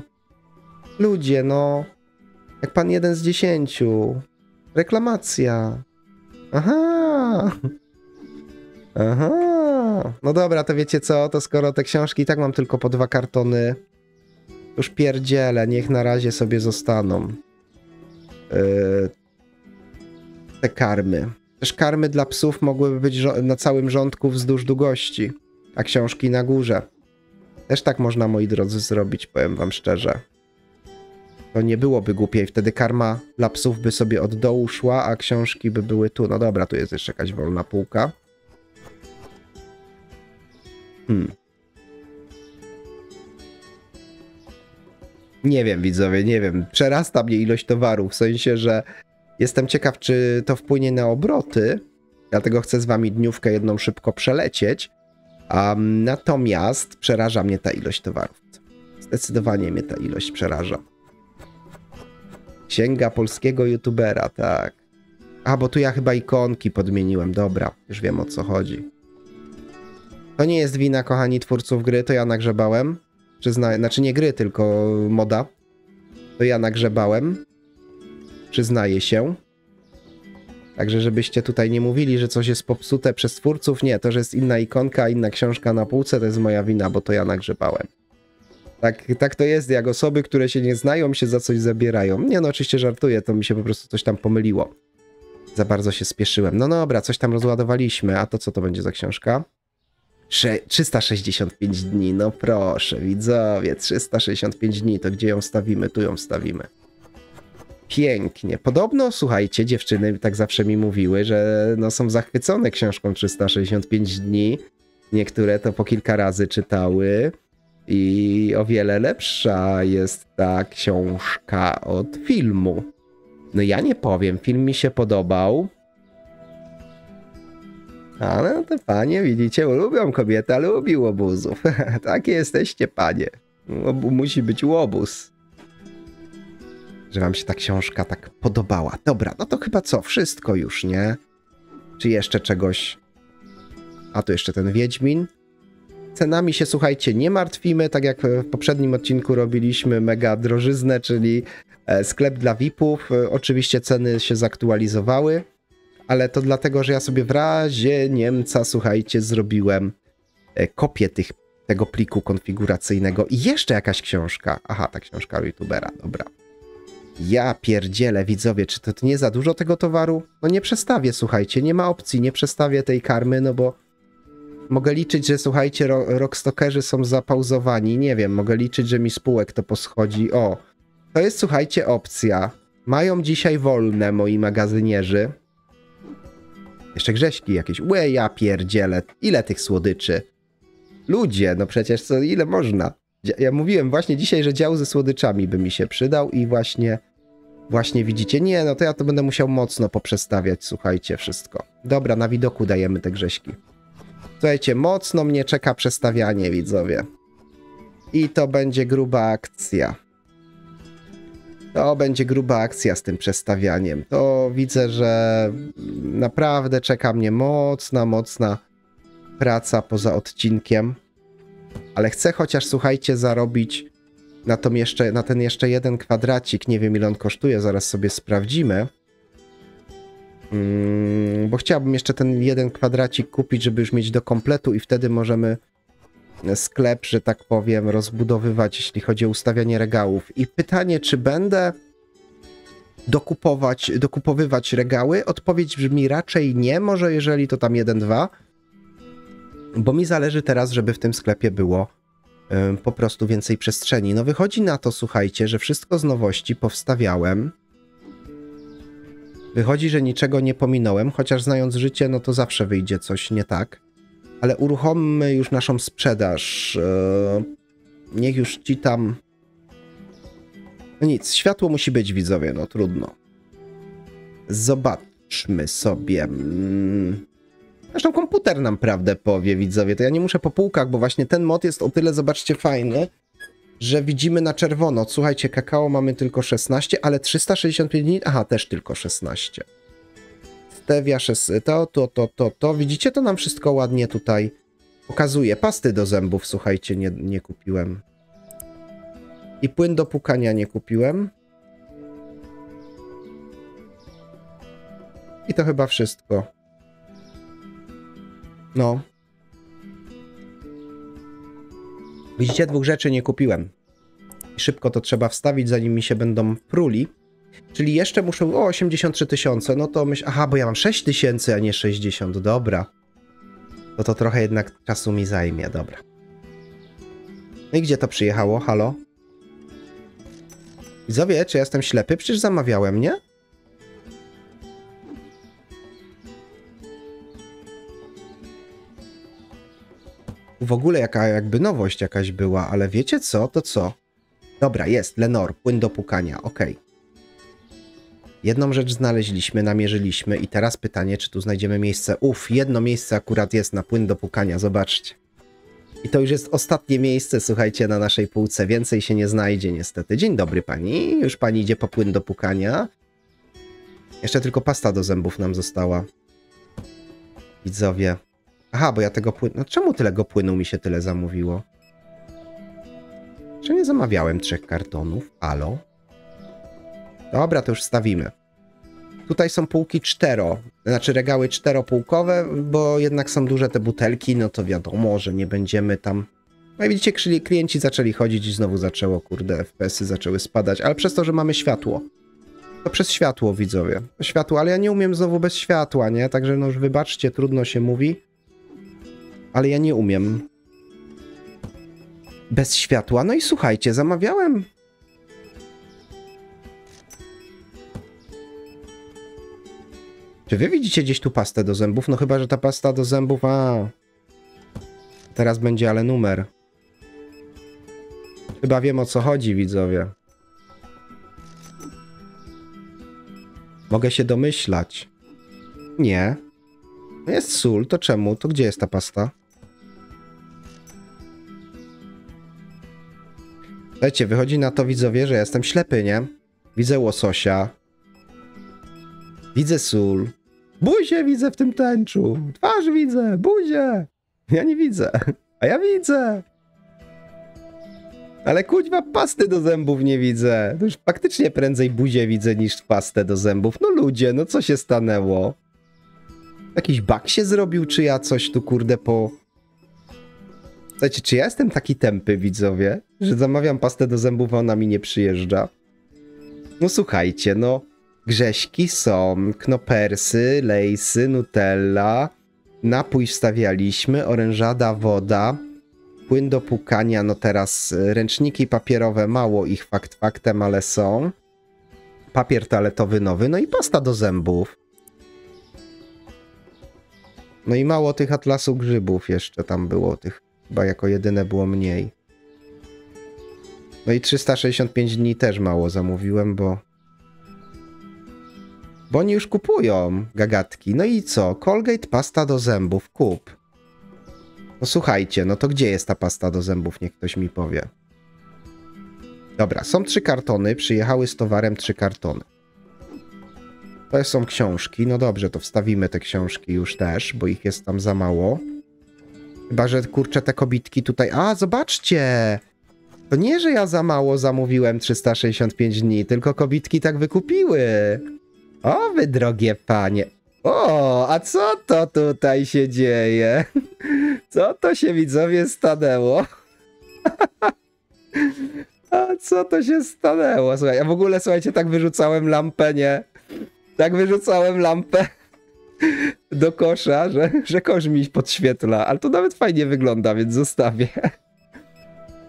Ludzie, no. Jak pan jeden z dziesięciu. Reklamacja. Aha. Aha. No dobra, to wiecie co? To skoro te książki i tak mam tylko po dwa kartony, już pierdzielę, niech na razie sobie zostaną. Yy, te karmy. Też karmy dla psów mogłyby być na całym rządku wzdłuż długości, a książki na górze. Też tak można, moi drodzy, zrobić, powiem wam szczerze. To nie byłoby głupiej. Wtedy karma dla psów by sobie od dołu szła, a książki by były tu. No dobra, tu jest jeszcze jakaś wolna półka. Hmm. Nie wiem, widzowie, nie wiem. Przerasta mnie ilość towarów, w sensie, że jestem ciekaw, czy to wpłynie na obroty. Dlatego chcę z wami dniówkę jedną szybko przelecieć. Um, natomiast przeraża mnie ta ilość towarów. Zdecydowanie mnie ta ilość przeraża. Księga polskiego youtubera, tak. A, bo tu ja chyba ikonki podmieniłem. Dobra, już wiem, o co chodzi. To nie jest wina, kochani, twórców gry, to ja nagrzebałem. Przyzna... Znaczy nie gry, tylko moda. To ja nagrzebałem. Przyznaję się. Także żebyście tutaj nie mówili, że coś jest popsute przez twórców. Nie, to, że jest inna ikonka, inna książka na półce, to jest moja wina, bo to ja nagrzebałem. Tak, tak to jest, jak osoby, które się nie znają, się za coś zabierają. Nie no, oczywiście żartuję, to mi się po prostu coś tam pomyliło. Za bardzo się spieszyłem. No dobra, coś tam rozładowaliśmy. A to co to będzie za książka? Sze trzysta sześćdziesiąt pięć dni, no proszę, widzowie, trzysta sześćdziesiąt pięć dni, to gdzie ją wstawimy? Tu ją wstawimy. Pięknie. Podobno, słuchajcie, dziewczyny tak zawsze mi mówiły, że no, są zachwycone książką trzysta sześćdziesiąt pięć dni. Niektóre to po kilka razy czytały. I o wiele lepsza jest ta książka od filmu. No ja nie powiem, film mi się podobał. Ale te panie, widzicie, lubią kobiety, ale lubi łobuzów. Takie jesteście, panie. Łobu, musi być łobuz. Że wam się ta książka tak podobała. Dobra, no to chyba co? Wszystko już, nie? Czy jeszcze czegoś? A tu jeszcze ten Wiedźmin. Cenami się, słuchajcie, nie martwimy, tak jak w poprzednim odcinku robiliśmy mega drożyznę, czyli sklep dla V I P-ów. Oczywiście ceny się zaktualizowały, ale to dlatego, że ja sobie w razie Niemca, słuchajcie, zrobiłem kopię tych, tego pliku konfiguracyjnego i jeszcze jakaś książka. Aha, ta książka youtubera, dobra. Ja pierdzielę, widzowie, czy to nie za dużo tego towaru? No nie przestawię, słuchajcie, nie ma opcji, nie przestawię tej karmy, no bo... Mogę liczyć, że słuchajcie, rockstockerzy są zapauzowani. Nie wiem, mogę liczyć, że mi spółek to poschodzi. O, to jest, słuchajcie, opcja. Mają dzisiaj wolne moi magazynierzy. Jeszcze grześki jakieś. Łe, ja pierdzielę. Ile tych słodyczy? Ludzie, no przecież co, ile można? Ja mówiłem właśnie dzisiaj, że dział ze słodyczami by mi się przydał i właśnie, właśnie widzicie. Nie, no to ja to będę musiał mocno poprzestawiać, słuchajcie, wszystko. Dobra, na widoku dajemy te grześki. Słuchajcie, mocno mnie czeka przestawianie, widzowie. I to będzie gruba akcja. To będzie gruba akcja z tym przestawianiem. To widzę, że naprawdę czeka mnie mocna, mocna praca poza odcinkiem. Ale chcę chociaż, słuchajcie, zarobić na, tą jeszcze, na ten jeszcze jeden kwadracik. Nie wiem, ile on kosztuje, zaraz sobie sprawdzimy. Mm, bo chciałbym jeszcze ten jeden kwadracik kupić, żeby już mieć do kompletu i wtedy możemy sklep, że tak powiem, rozbudowywać, jeśli chodzi o ustawianie regałów. I pytanie, czy będę dokupować, dokupowywać regały? Odpowiedź brzmi raczej nie, może jeżeli to tam jeden dwa. Bo mi zależy teraz, żeby w tym sklepie było y, po prostu więcej przestrzeni. No wychodzi na to, słuchajcie, że wszystko z nowości powstawiałem. Wychodzi, że niczego nie pominąłem, chociaż znając życie, no to zawsze wyjdzie coś nie tak. Ale uruchommy już naszą sprzedaż. Yy, niech już ci tam... No nic, światło musi być, widzowie, no trudno. Zobaczmy sobie. Zresztą komputer nam prawdę powie, widzowie. To ja nie muszę po półkach, bo właśnie ten mod jest o tyle, zobaczcie, fajny, że widzimy na czerwono. Słuchajcie, kakao mamy tylko szesnaście, ale trzysta sześćdziesiąt pięć dni... Aha, też tylko szesnaście. Stevia sześć... To, to, to, to, to. Widzicie? To nam wszystko ładnie tutaj pokazuje. Pasty do zębów, słuchajcie, nie, nie kupiłem. I płyn do płukania nie kupiłem. I to chyba wszystko. No. Widzicie, dwóch rzeczy nie kupiłem. Szybko to trzeba wstawić, zanim mi się będą pruli. Czyli jeszcze muszę... O, osiemdziesiąt trzy tysiące. No to myślę... Aha, bo ja mam sześć tysięcy, a nie sześćdziesiąt. Dobra. No to trochę jednak czasu mi zajmie. Dobra. No i gdzie to przyjechało? Halo? Widzowie, czy ja jestem ślepy? Przecież zamawiałem, nie? W ogóle jaka jakby nowość jakaś była, ale wiecie co? To co? Dobra, jest. Lenor. Płyn do płukania. Okej. Okay. Jedną rzecz znaleźliśmy, namierzyliśmy i teraz pytanie, czy tu znajdziemy miejsce. Uff, jedno miejsce akurat jest na płyn do płukania, zobaczcie. I to już jest ostatnie miejsce, słuchajcie, na naszej półce. Więcej się nie znajdzie niestety. Dzień dobry pani, już pani idzie po płyn do płukania. Jeszcze tylko pasta do zębów nam została. Widzowie. Aha, bo ja tego płynu... No czemu tyle go płynu mi się tyle zamówiło? Czy nie zamawiałem trzech kartonów? Halo? Dobra, to już wstawimy. Tutaj są półki cztero, znaczy regały czteropółkowe, bo jednak są duże te butelki, no to wiadomo, że nie będziemy tam... No i widzicie, klienci zaczęli chodzić i znowu zaczęło, kurde, F P S-y zaczęły spadać, ale przez to, że mamy światło. To przez światło, widzowie. Światło, ale ja nie umiem znowu bez światła, nie? Także no już wybaczcie, trudno się mówi, ale ja nie umiem bez światła. No i słuchajcie, zamawiałem... Czy wy widzicie gdzieś tu pastę do zębów? No chyba, że ta pasta do zębów... A, teraz będzie ale numer. Chyba wiem, o co chodzi, widzowie. Mogę się domyślać. Nie. Jest sól, to czemu? To gdzie jest ta pasta? Słuchajcie, wychodzi na to, widzowie, że ja jestem ślepy, nie? Widzę łososia. Widzę sól. Buzię widzę w tym tęczu. Twarz widzę. Buzię. Ja nie widzę. A ja widzę. Ale kuźwa pasty do zębów nie widzę. To już faktycznie prędzej buzię widzę niż pastę do zębów. No ludzie, no co się stanęło? Jakiś bug się zrobił, czy ja coś tu kurde po... Słuchajcie, czy ja jestem taki tępy, widzowie? Że zamawiam pastę do zębów, a ona mi nie przyjeżdża? No słuchajcie, no... Grześki są, knopersy, lejsy, nutella, napój wstawialiśmy, orężada, woda, płyn do płukania, no teraz ręczniki papierowe, mało ich fakt faktem, ale są, papier toaletowy nowy, no i pasta do zębów. No i mało tych atlasu grzybów jeszcze tam było, tych chyba jako jedyne było mniej. No i trzysta sześćdziesiąt pięć dni też mało zamówiłem, bo... Bo oni już kupują gagatki. No i co? Colgate, pasta do zębów. Kup. No słuchajcie, no to gdzie jest ta pasta do zębów? Niech ktoś mi powie. Dobra, są trzy kartony. Przyjechały z towarem trzy kartony. To są książki. No dobrze, to wstawimy te książki już też, bo ich jest tam za mało. Chyba że, kurczę, te kobitki tutaj... A, zobaczcie! To nie, że ja za mało zamówiłem trzysta sześćdziesiąt pięć dni, tylko kobitki tak wykupiły. O, wy drogie panie. O, a co to tutaj się dzieje? Co to się, widzowie, stanęło? A co to się stanęło? Słuchaj, a w ogóle, słuchajcie, tak wyrzucałem lampę, nie? Tak wyrzucałem lampę do kosza, że, że kosz mi podświetla. Ale to nawet fajnie wygląda, więc zostawię.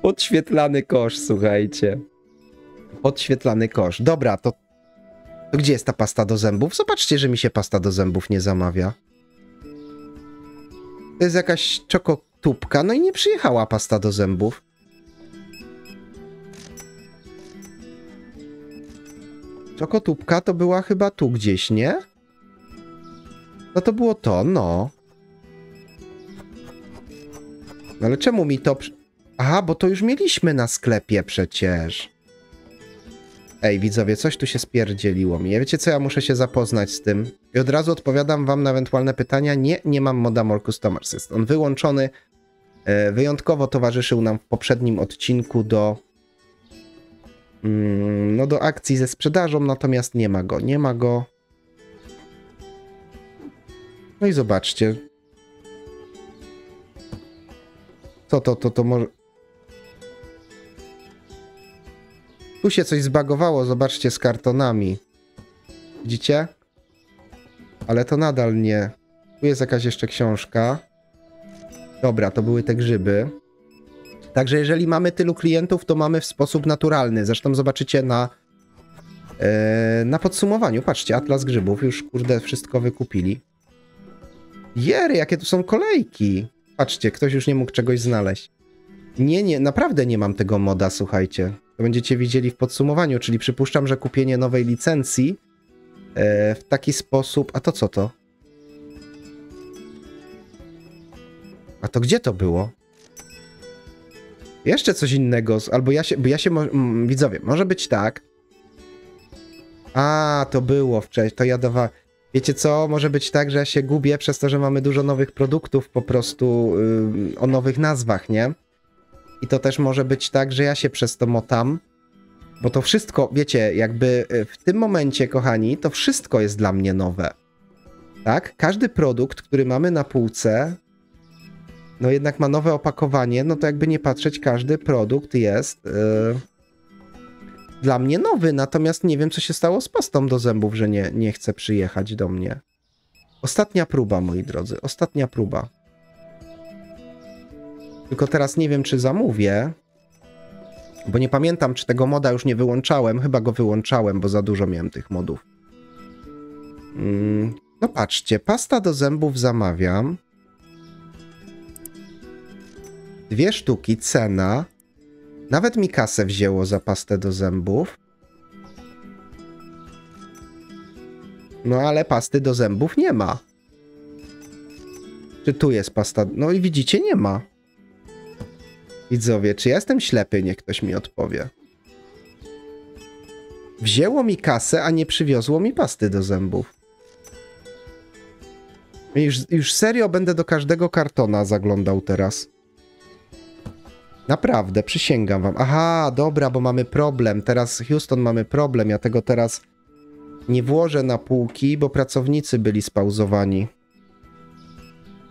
Podświetlany kosz, słuchajcie. Podświetlany kosz. Dobra, to... to gdzie jest ta pasta do zębów? Zobaczcie, że mi się pasta do zębów nie zamawia. To jest jakaś czokotubka. No i nie przyjechała pasta do zębów. Czokotubka to była chyba tu gdzieś, nie? No to było to, no. No ale czemu mi to... Aha, bo to już mieliśmy na sklepie przecież. Ej, widzowie, coś tu się spierdzieliło mi. Wiecie co, ja muszę się zapoznać z tym. I od razu odpowiadam wam na ewentualne pytania. Nie, nie mam moda More Customers. Jest on wyłączony. E, wyjątkowo towarzyszył nam w poprzednim odcinku do... Mm, no do akcji ze sprzedażą, natomiast nie ma go. Nie ma go. No i zobaczcie. Co to, to, to może... Tu się coś zbagowało, zobaczcie, z kartonami. Widzicie? Ale to nadal nie. Tu jest jakaś jeszcze książka. Dobra, to były te grzyby. Także jeżeli mamy tylu klientów, to mamy w sposób naturalny. Zresztą zobaczycie na, yy, na podsumowaniu. Patrzcie, Atlas Grzybów. Już, kurde, wszystko wykupili. Jery, jakie tu są kolejki. Patrzcie, ktoś już nie mógł czegoś znaleźć. Nie, nie, naprawdę nie mam tego moda, słuchajcie. To będziecie widzieli w podsumowaniu, czyli przypuszczam, że kupienie nowej licencji e, w taki sposób... A to co to? A to gdzie to było? Jeszcze coś innego, albo ja się... Bo ja się mo... Widzowie, może być tak. A, to było wcześniej, to ja dawałem... Wiecie co, może być tak, że ja się gubię przez to, że mamy dużo nowych produktów po prostu yy, o nowych nazwach, nie? I to też może być tak, że ja się przez to motam, bo to wszystko, wiecie, jakby w tym momencie, kochani, to wszystko jest dla mnie nowe, tak? Każdy produkt, który mamy na półce, no jednak ma nowe opakowanie, no to jakby nie patrzeć, każdy produkt jest yy, dla mnie nowy, natomiast nie wiem, co się stało z pastą do zębów, że nie, nie chce przyjechać do mnie. Ostatnia próba, moi drodzy, ostatnia próba. Tylko teraz nie wiem, czy zamówię, bo nie pamiętam, czy tego moda już nie wyłączałem. Chyba go wyłączałem, bo za dużo miałem tych modów. Mm, no patrzcie, pasta do zębów zamawiam. Dwie sztuki, cena. Nawet mi kasę wzięło za pastę do zębów. No ale pasty do zębów nie ma. Czy tu jest pasta? No i widzicie, nie ma. Widzowie, czy ja jestem ślepy? Niech ktoś mi odpowie. Wzięło mi kasę, a nie przywiozło mi pasty do zębów. Już, już serio będę do każdego kartona zaglądał teraz. Naprawdę, przysięgam wam. Aha, dobra, bo mamy problem. Teraz Houston mamy problem. Ja tego teraz nie włożę na półki, bo pracownicy byli spauzowani.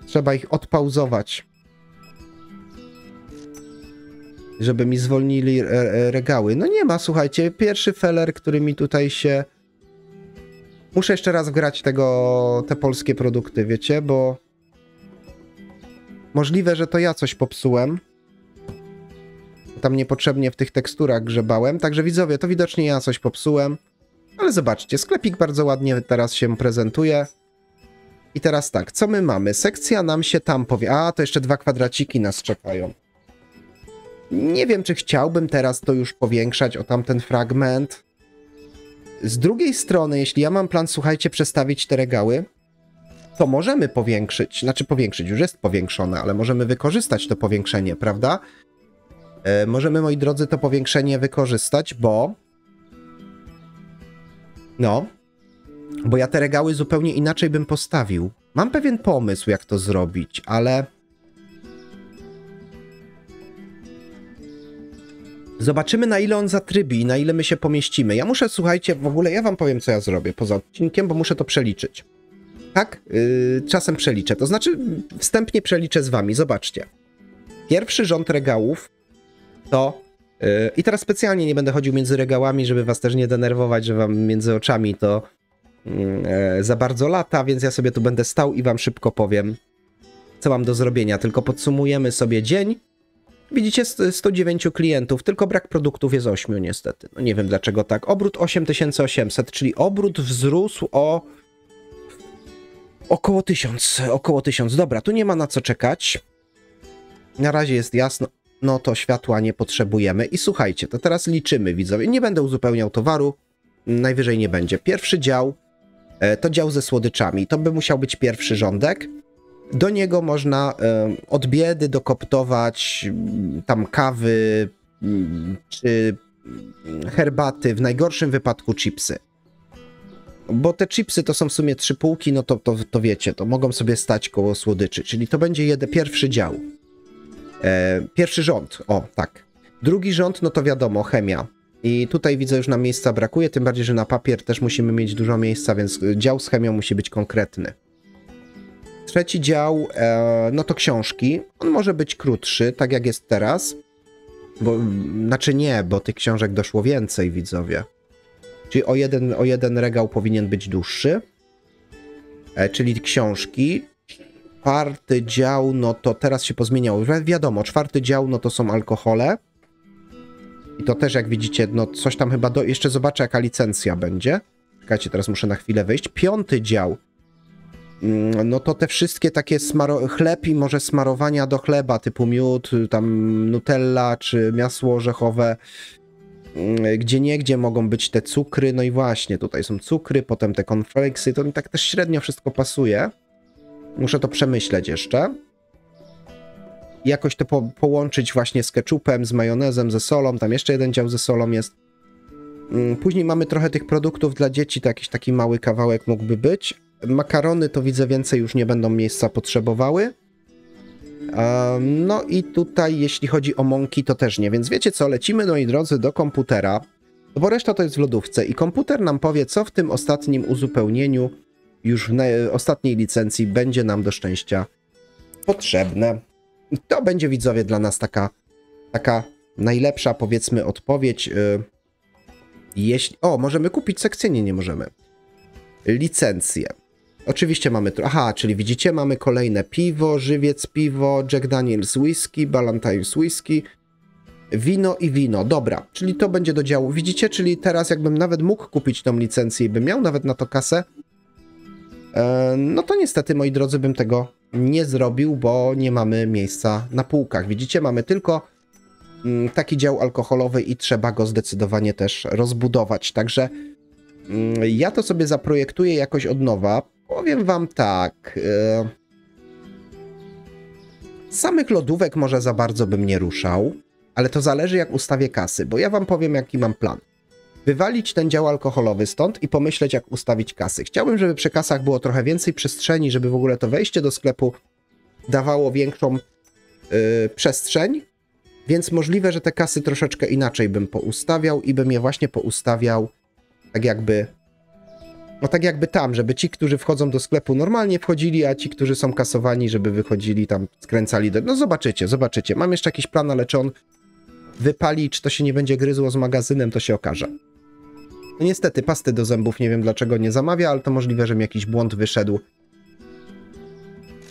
Trzeba ich odpauzować. Żeby mi zwolnili re regały. No nie ma, słuchajcie, pierwszy feller, który mi tutaj się... Muszę jeszcze raz wgrać tego, te polskie produkty, wiecie, bo... Możliwe, że to ja coś popsułem. Tam niepotrzebnie w tych teksturach grzebałem. Także widzowie, to widocznie ja coś popsułem. Ale zobaczcie, sklepik bardzo ładnie teraz się prezentuje. I teraz tak, co my mamy? Sekcja nam się tam powie... A, to jeszcze dwa kwadraciki nas czekają. Nie wiem, czy chciałbym teraz to już powiększać o tamten fragment. Z drugiej strony, jeśli ja mam plan, słuchajcie, przestawić te regały, to możemy powiększyć, znaczy powiększyć, już jest powiększone, ale możemy wykorzystać to powiększenie, prawda? E, możemy, moi drodzy, to powiększenie wykorzystać, bo... No. Bo ja te regały zupełnie inaczej bym postawił. Mam pewien pomysł, jak to zrobić, ale... Zobaczymy, na ile on zatrybi i na ile my się pomieścimy. Ja muszę, słuchajcie, w ogóle ja wam powiem, co ja zrobię poza odcinkiem, bo muszę to przeliczyć. Tak? Yy, czasem przeliczę. To znaczy, wstępnie przeliczę z wami. Zobaczcie. Pierwszy rząd regałów to... Yy, I teraz specjalnie nie będę chodził między regałami, żeby was też nie denerwować, że wam między oczami to yy, za bardzo lata, więc ja sobie tu będę stał i wam szybko powiem, co mam do zrobienia. Tylko podsumujemy sobie dzień. Widzicie, sto dziewięć klientów, tylko brak produktów jest osiem niestety. No nie wiem dlaczego tak. Obrót osiem tysięcy osiemset, czyli obrót wzrósł o około tysiąc, około tysiąc. Dobra, tu nie ma na co czekać. Na razie jest jasno, no to światła nie potrzebujemy. I słuchajcie, to teraz liczymy, widzowie. Nie będę uzupełniał towaru, najwyżej nie będzie. Pierwszy dział to dział ze słodyczami. To by musiał być pierwszy rządek. Do niego można y, od biedy dokoptować y, tam kawy y, czy herbaty, w najgorszym wypadku chipsy. Bo te chipsy to są w sumie trzy półki, no to, to, to wiecie, to mogą sobie stać koło słodyczy, czyli to będzie jeden, pierwszy dział. E, pierwszy rząd, o tak. Drugi rząd, no to wiadomo, chemia. I tutaj widzę, już nam miejsca brakuje, tym bardziej, że na papier też musimy mieć dużo miejsca, więc dział z chemią musi być konkretny. Trzeci dział, no to książki. On może być krótszy, tak jak jest teraz. Bo, znaczy nie, bo tych książek doszło więcej, widzowie. Czyli o jeden, o jeden regał powinien być dłuższy. Czyli książki. Czwarty dział, no to teraz się pozmieniało. Wiadomo, czwarty dział, no to są alkohole. I to też, jak widzicie, no coś tam chyba... Do... Jeszcze zobaczę, jaka licencja będzie. Czekajcie, teraz muszę na chwilę wyjść. Piąty dział. No to te wszystkie takie chleb i może smarowania do chleba, typu miód, tam Nutella czy miasło orzechowe, gdzie niegdzie mogą być te cukry, no i właśnie tutaj są cukry, potem te cornflakesy, to mi tak też średnio wszystko pasuje. Muszę to przemyśleć jeszcze. Jakoś to po połączyć właśnie z ketchupem, z majonezem, ze solą, tam jeszcze jeden dział ze solą jest. Później mamy trochę tych produktów dla dzieci, to jakiś taki mały kawałek mógłby być. Makarony to widzę więcej już nie będą miejsca potrzebowały. Um, no i tutaj jeśli chodzi o mąki to też nie, więc wiecie co, lecimy moi drodzy do komputera, bo reszta to jest w lodówce i komputer nam powie, co w tym ostatnim uzupełnieniu już w ostatniej licencji będzie nam do szczęścia potrzebne. I to będzie, widzowie, dla nas taka, taka najlepsza, powiedzmy, odpowiedź. Yy, jeśli... O, możemy kupić sekcję? Nie, nie możemy. Licencje. Oczywiście mamy... Aha, czyli widzicie, mamy kolejne piwo, Żywiec piwo, Jack Daniel's whisky, Ballantine's whisky, wino i wino. Dobra, czyli to będzie do działu. Widzicie, czyli teraz jakbym nawet mógł kupić tą licencję i bym miał nawet na to kasę, e, no to niestety, moi drodzy, bym tego nie zrobił, bo nie mamy miejsca na półkach. Widzicie, mamy tylko mm, taki dział alkoholowy i trzeba go zdecydowanie też rozbudować. Także... Ja to sobie zaprojektuję jakoś od nowa. Powiem wam tak. Samych lodówek może za bardzo bym nie ruszał, ale to zależy, jak ustawię kasy, bo ja wam powiem, jaki mam plan. Wywalić ten dział alkoholowy stąd i pomyśleć, jak ustawić kasy. Chciałbym, żeby przy kasach było trochę więcej przestrzeni, żeby w ogóle to wejście do sklepu dawało większą yy, przestrzeń, więc możliwe, że te kasy troszeczkę inaczej bym poustawiał i bym je właśnie poustawiał tak jakby, no tak jakby tam, żeby ci, którzy wchodzą do sklepu, normalnie wchodzili, a ci, którzy są kasowani, żeby wychodzili tam, skręcali do... No zobaczycie, zobaczycie. Mam jeszcze jakiś plan, ale czy on wypali, czy to się nie będzie gryzło z magazynem, to się okaże. No niestety, pasty do zębów nie wiem dlaczego nie zamawia, ale to możliwe, że mi jakiś błąd wyszedł.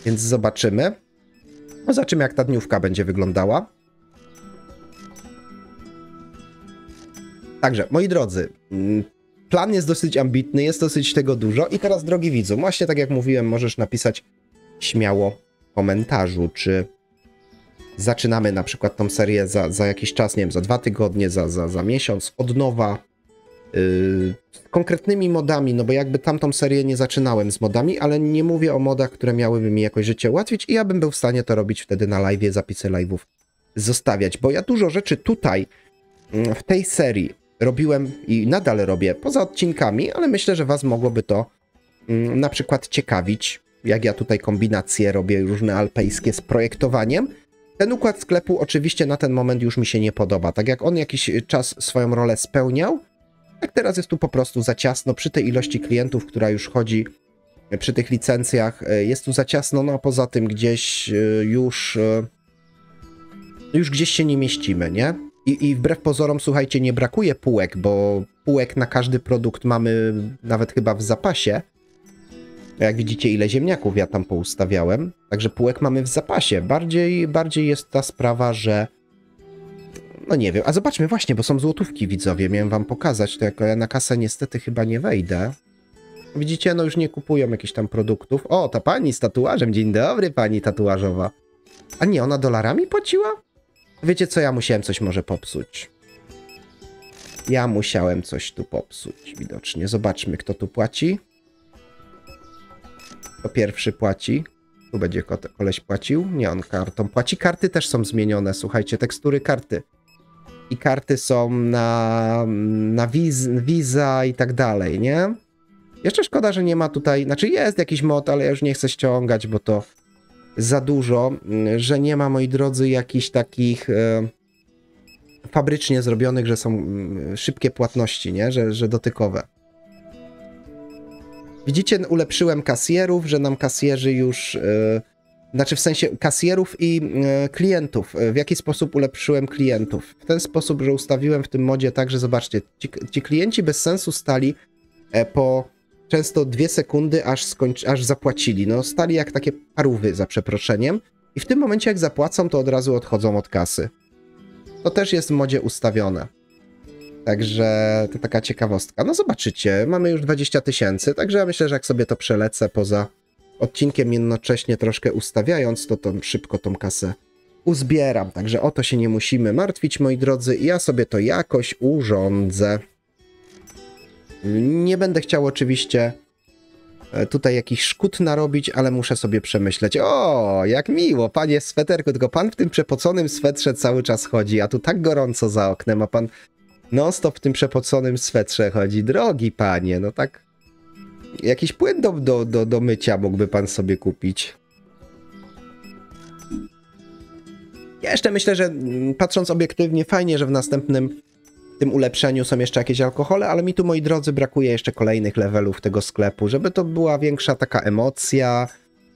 Więc zobaczymy. No zobaczymy, jak ta dniówka będzie wyglądała. Także, moi drodzy... Plan jest dosyć ambitny, jest dosyć tego dużo i teraz, drogi widzu, właśnie tak jak mówiłem, możesz napisać śmiało w komentarzu, czy zaczynamy na przykład tą serię za, za jakiś czas, nie wiem, za dwa tygodnie, za, za, za miesiąc, od nowa, yy, z konkretnymi modami, no bo jakby tamtą serię nie zaczynałem z modami, ale nie mówię o modach, które miałyby mi jakoś życie ułatwić i ja bym był w stanie to robić wtedy na live'ie, zapisy live'ów zostawiać, bo ja dużo rzeczy tutaj w tej serii robiłem i nadal robię poza odcinkami, ale myślę, że was mogłoby to na przykład ciekawić, jak ja tutaj kombinacje robię różne alpejskie z projektowaniem. Ten układ sklepu oczywiście na ten moment już mi się nie podoba. Tak jak on jakiś czas swoją rolę spełniał, tak teraz jest tu po prostu za ciasno. Przy tej ilości klientów, która już chodzi przy tych licencjach, jest tu za ciasno, no a poza tym gdzieś już, już gdzieś się nie mieścimy, nie? I, I wbrew pozorom, słuchajcie, nie brakuje półek, bo półek na każdy produkt mamy nawet chyba w zapasie. Jak widzicie, ile ziemniaków ja tam poustawiałem. Także półek mamy w zapasie. Bardziej, bardziej jest ta sprawa, że... No nie wiem. A zobaczmy właśnie, bo są złotówki, widzowie. Miałem wam pokazać. To jako ja na kasę niestety chyba nie wejdę. Widzicie, no już nie kupują jakichś tam produktów. O, ta pani z tatuażem. Dzień dobry, pani tatuażowa. A nie, ona dolarami płaciła? Wiecie co, ja musiałem coś może popsuć. Ja musiałem coś tu popsuć widocznie. Zobaczmy, kto tu płaci. To pierwszy płaci. Tu będzie koleś płacił. Nie, on kartą płaci. Karty też są zmienione, słuchajcie. Tekstury karty. I karty są na, na wiz, Visa i tak dalej, nie? Jeszcze szkoda, że nie ma tutaj... Znaczy jest jakiś mod, ale ja już nie chcę ściągać, bo to za dużo. Że nie ma, moi drodzy, jakichś takich e, fabrycznie zrobionych, że są szybkie płatności, nie? Że, że dotykowe. Widzicie, ulepszyłem kasjerów, że nam kasjerzy już, yy, znaczy w sensie kasjerów i yy, klientów. W jaki sposób ulepszyłem klientów? W ten sposób, że ustawiłem w tym modzie tak, że zobaczcie, ci, ci klienci bez sensu stali e, po często dwie sekundy, aż, skończy, aż zapłacili. No stali jak takie parówy, za przeproszeniem. I w tym momencie jak zapłacą, to od razu odchodzą od kasy. To też jest w modzie ustawione. Także to taka ciekawostka. No zobaczycie, mamy już dwadzieścia tysięcy, także ja myślę, że jak sobie to przelecę poza odcinkiem, jednocześnie troszkę ustawiając, to, to szybko tą kasę uzbieram. Także o to się nie musimy martwić, moi drodzy. Ja sobie to jakoś urządzę. Nie będę chciał oczywiście tutaj jakichś szkód narobić, ale muszę sobie przemyśleć. O, jak miło, panie sweterku, tylko pan w tym przepoconym swetrze cały czas chodzi, a tu tak gorąco za oknem, a pan... Non stop w tym przepoconym swetrze chodzi. Drogi panie, no tak... Jakiś płyn do, do, do, do mycia mógłby pan sobie kupić. Ja jeszcze myślę, że patrząc obiektywnie, fajnie, że w następnym tym ulepszeniu są jeszcze jakieś alkohole, ale mi tu, moi drodzy, brakuje jeszcze kolejnych levelów tego sklepu, żeby to była większa taka emocja.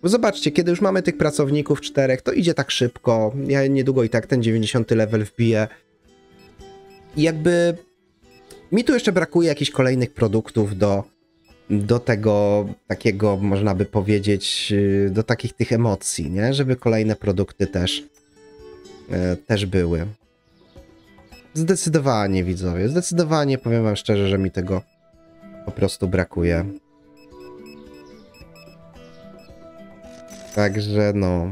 Bo zobaczcie, kiedy już mamy tych pracowników czterech, to idzie tak szybko. Ja niedługo i tak ten dziewięćdziesiąty level wbiję. I jakby mi tu jeszcze brakuje jakichś kolejnych produktów do, do tego takiego, można by powiedzieć, do takich tych emocji, nie? Żeby kolejne produkty też, e, też były. Zdecydowanie, widzowie, zdecydowanie powiem wam szczerze, że mi tego po prostu brakuje. Także no...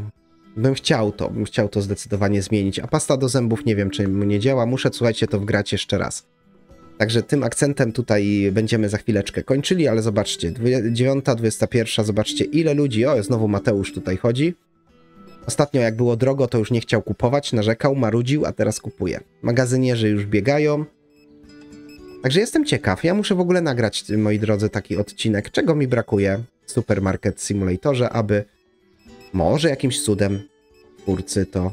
Bym chciał to, bym chciał to zdecydowanie zmienić. A pasta do zębów nie wiem, czy mnie działa. Muszę, słuchajcie, to wgrać jeszcze raz. Także tym akcentem tutaj będziemy za chwileczkę kończyli, ale zobaczcie. dziewiąta, dwudziesta pierwsza, zobaczcie ile ludzi. O, znowu Mateusz tutaj chodzi. Ostatnio jak było drogo, to już nie chciał kupować, narzekał, marudził, a teraz kupuje. Magazynierzy już biegają. Także jestem ciekaw. Ja muszę w ogóle nagrać, moi drodzy, taki odcinek, czego mi brakuje w Supermarket Simulatorze, aby... Może jakimś cudem twórcy to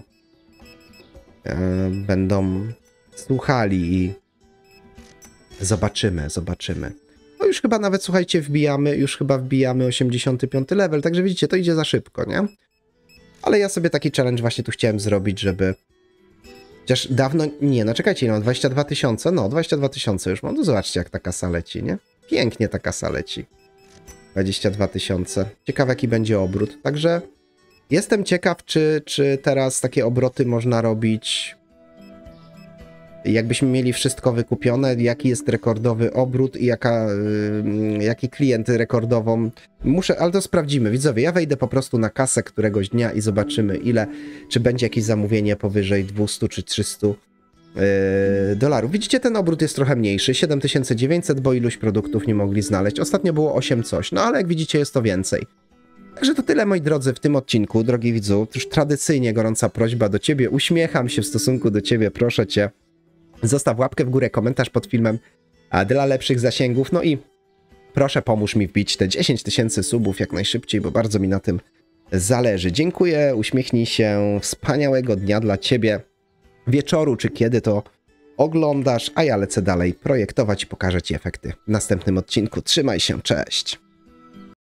yy, będą słuchali i zobaczymy, zobaczymy. No już chyba nawet, słuchajcie, wbijamy, już chyba wbijamy osiemdziesiąty piąty level, także widzicie, to idzie za szybko, nie? Ale ja sobie taki challenge właśnie tu chciałem zrobić, żeby... Chociaż dawno... Nie, no czekajcie, no dwadzieścia dwa tysiące, no dwadzieścia dwa tysiące już mam, no zobaczcie jak ta kasa leci, nie? Pięknie ta kasa leci. dwadzieścia dwa tysiące. Ciekawe jaki będzie obrót, także... Jestem ciekaw, czy, czy teraz takie obroty można robić, jakbyśmy mieli wszystko wykupione, jaki jest rekordowy obrót i jaka, yy, jaki klient rekordową. Muszę, ale to sprawdzimy, widzowie, ja wejdę po prostu na kasę któregoś dnia i zobaczymy ile, czy będzie jakieś zamówienie powyżej dwustu czy trzystu yy, dolarów. Widzicie, ten obrót jest trochę mniejszy, siedem tysięcy dziewięćset, bo iluś produktów nie mogli znaleźć. Ostatnio było osiem coś, no ale jak widzicie jest to więcej. Także to tyle, moi drodzy, w tym odcinku, drogi widzu. Już tradycyjnie gorąca prośba do ciebie. Uśmiecham się w stosunku do ciebie, proszę cię. Zostaw łapkę w górę, komentarz pod filmem a dla lepszych zasięgów. No i proszę, pomóż mi wbić te dziesięć tysięcy subów jak najszybciej, bo bardzo mi na tym zależy. Dziękuję, uśmiechnij się. Wspaniałego dnia dla ciebie, wieczoru czy kiedy to oglądasz, a ja lecę dalej projektować i pokażę ci efekty w następnym odcinku. Trzymaj się, cześć!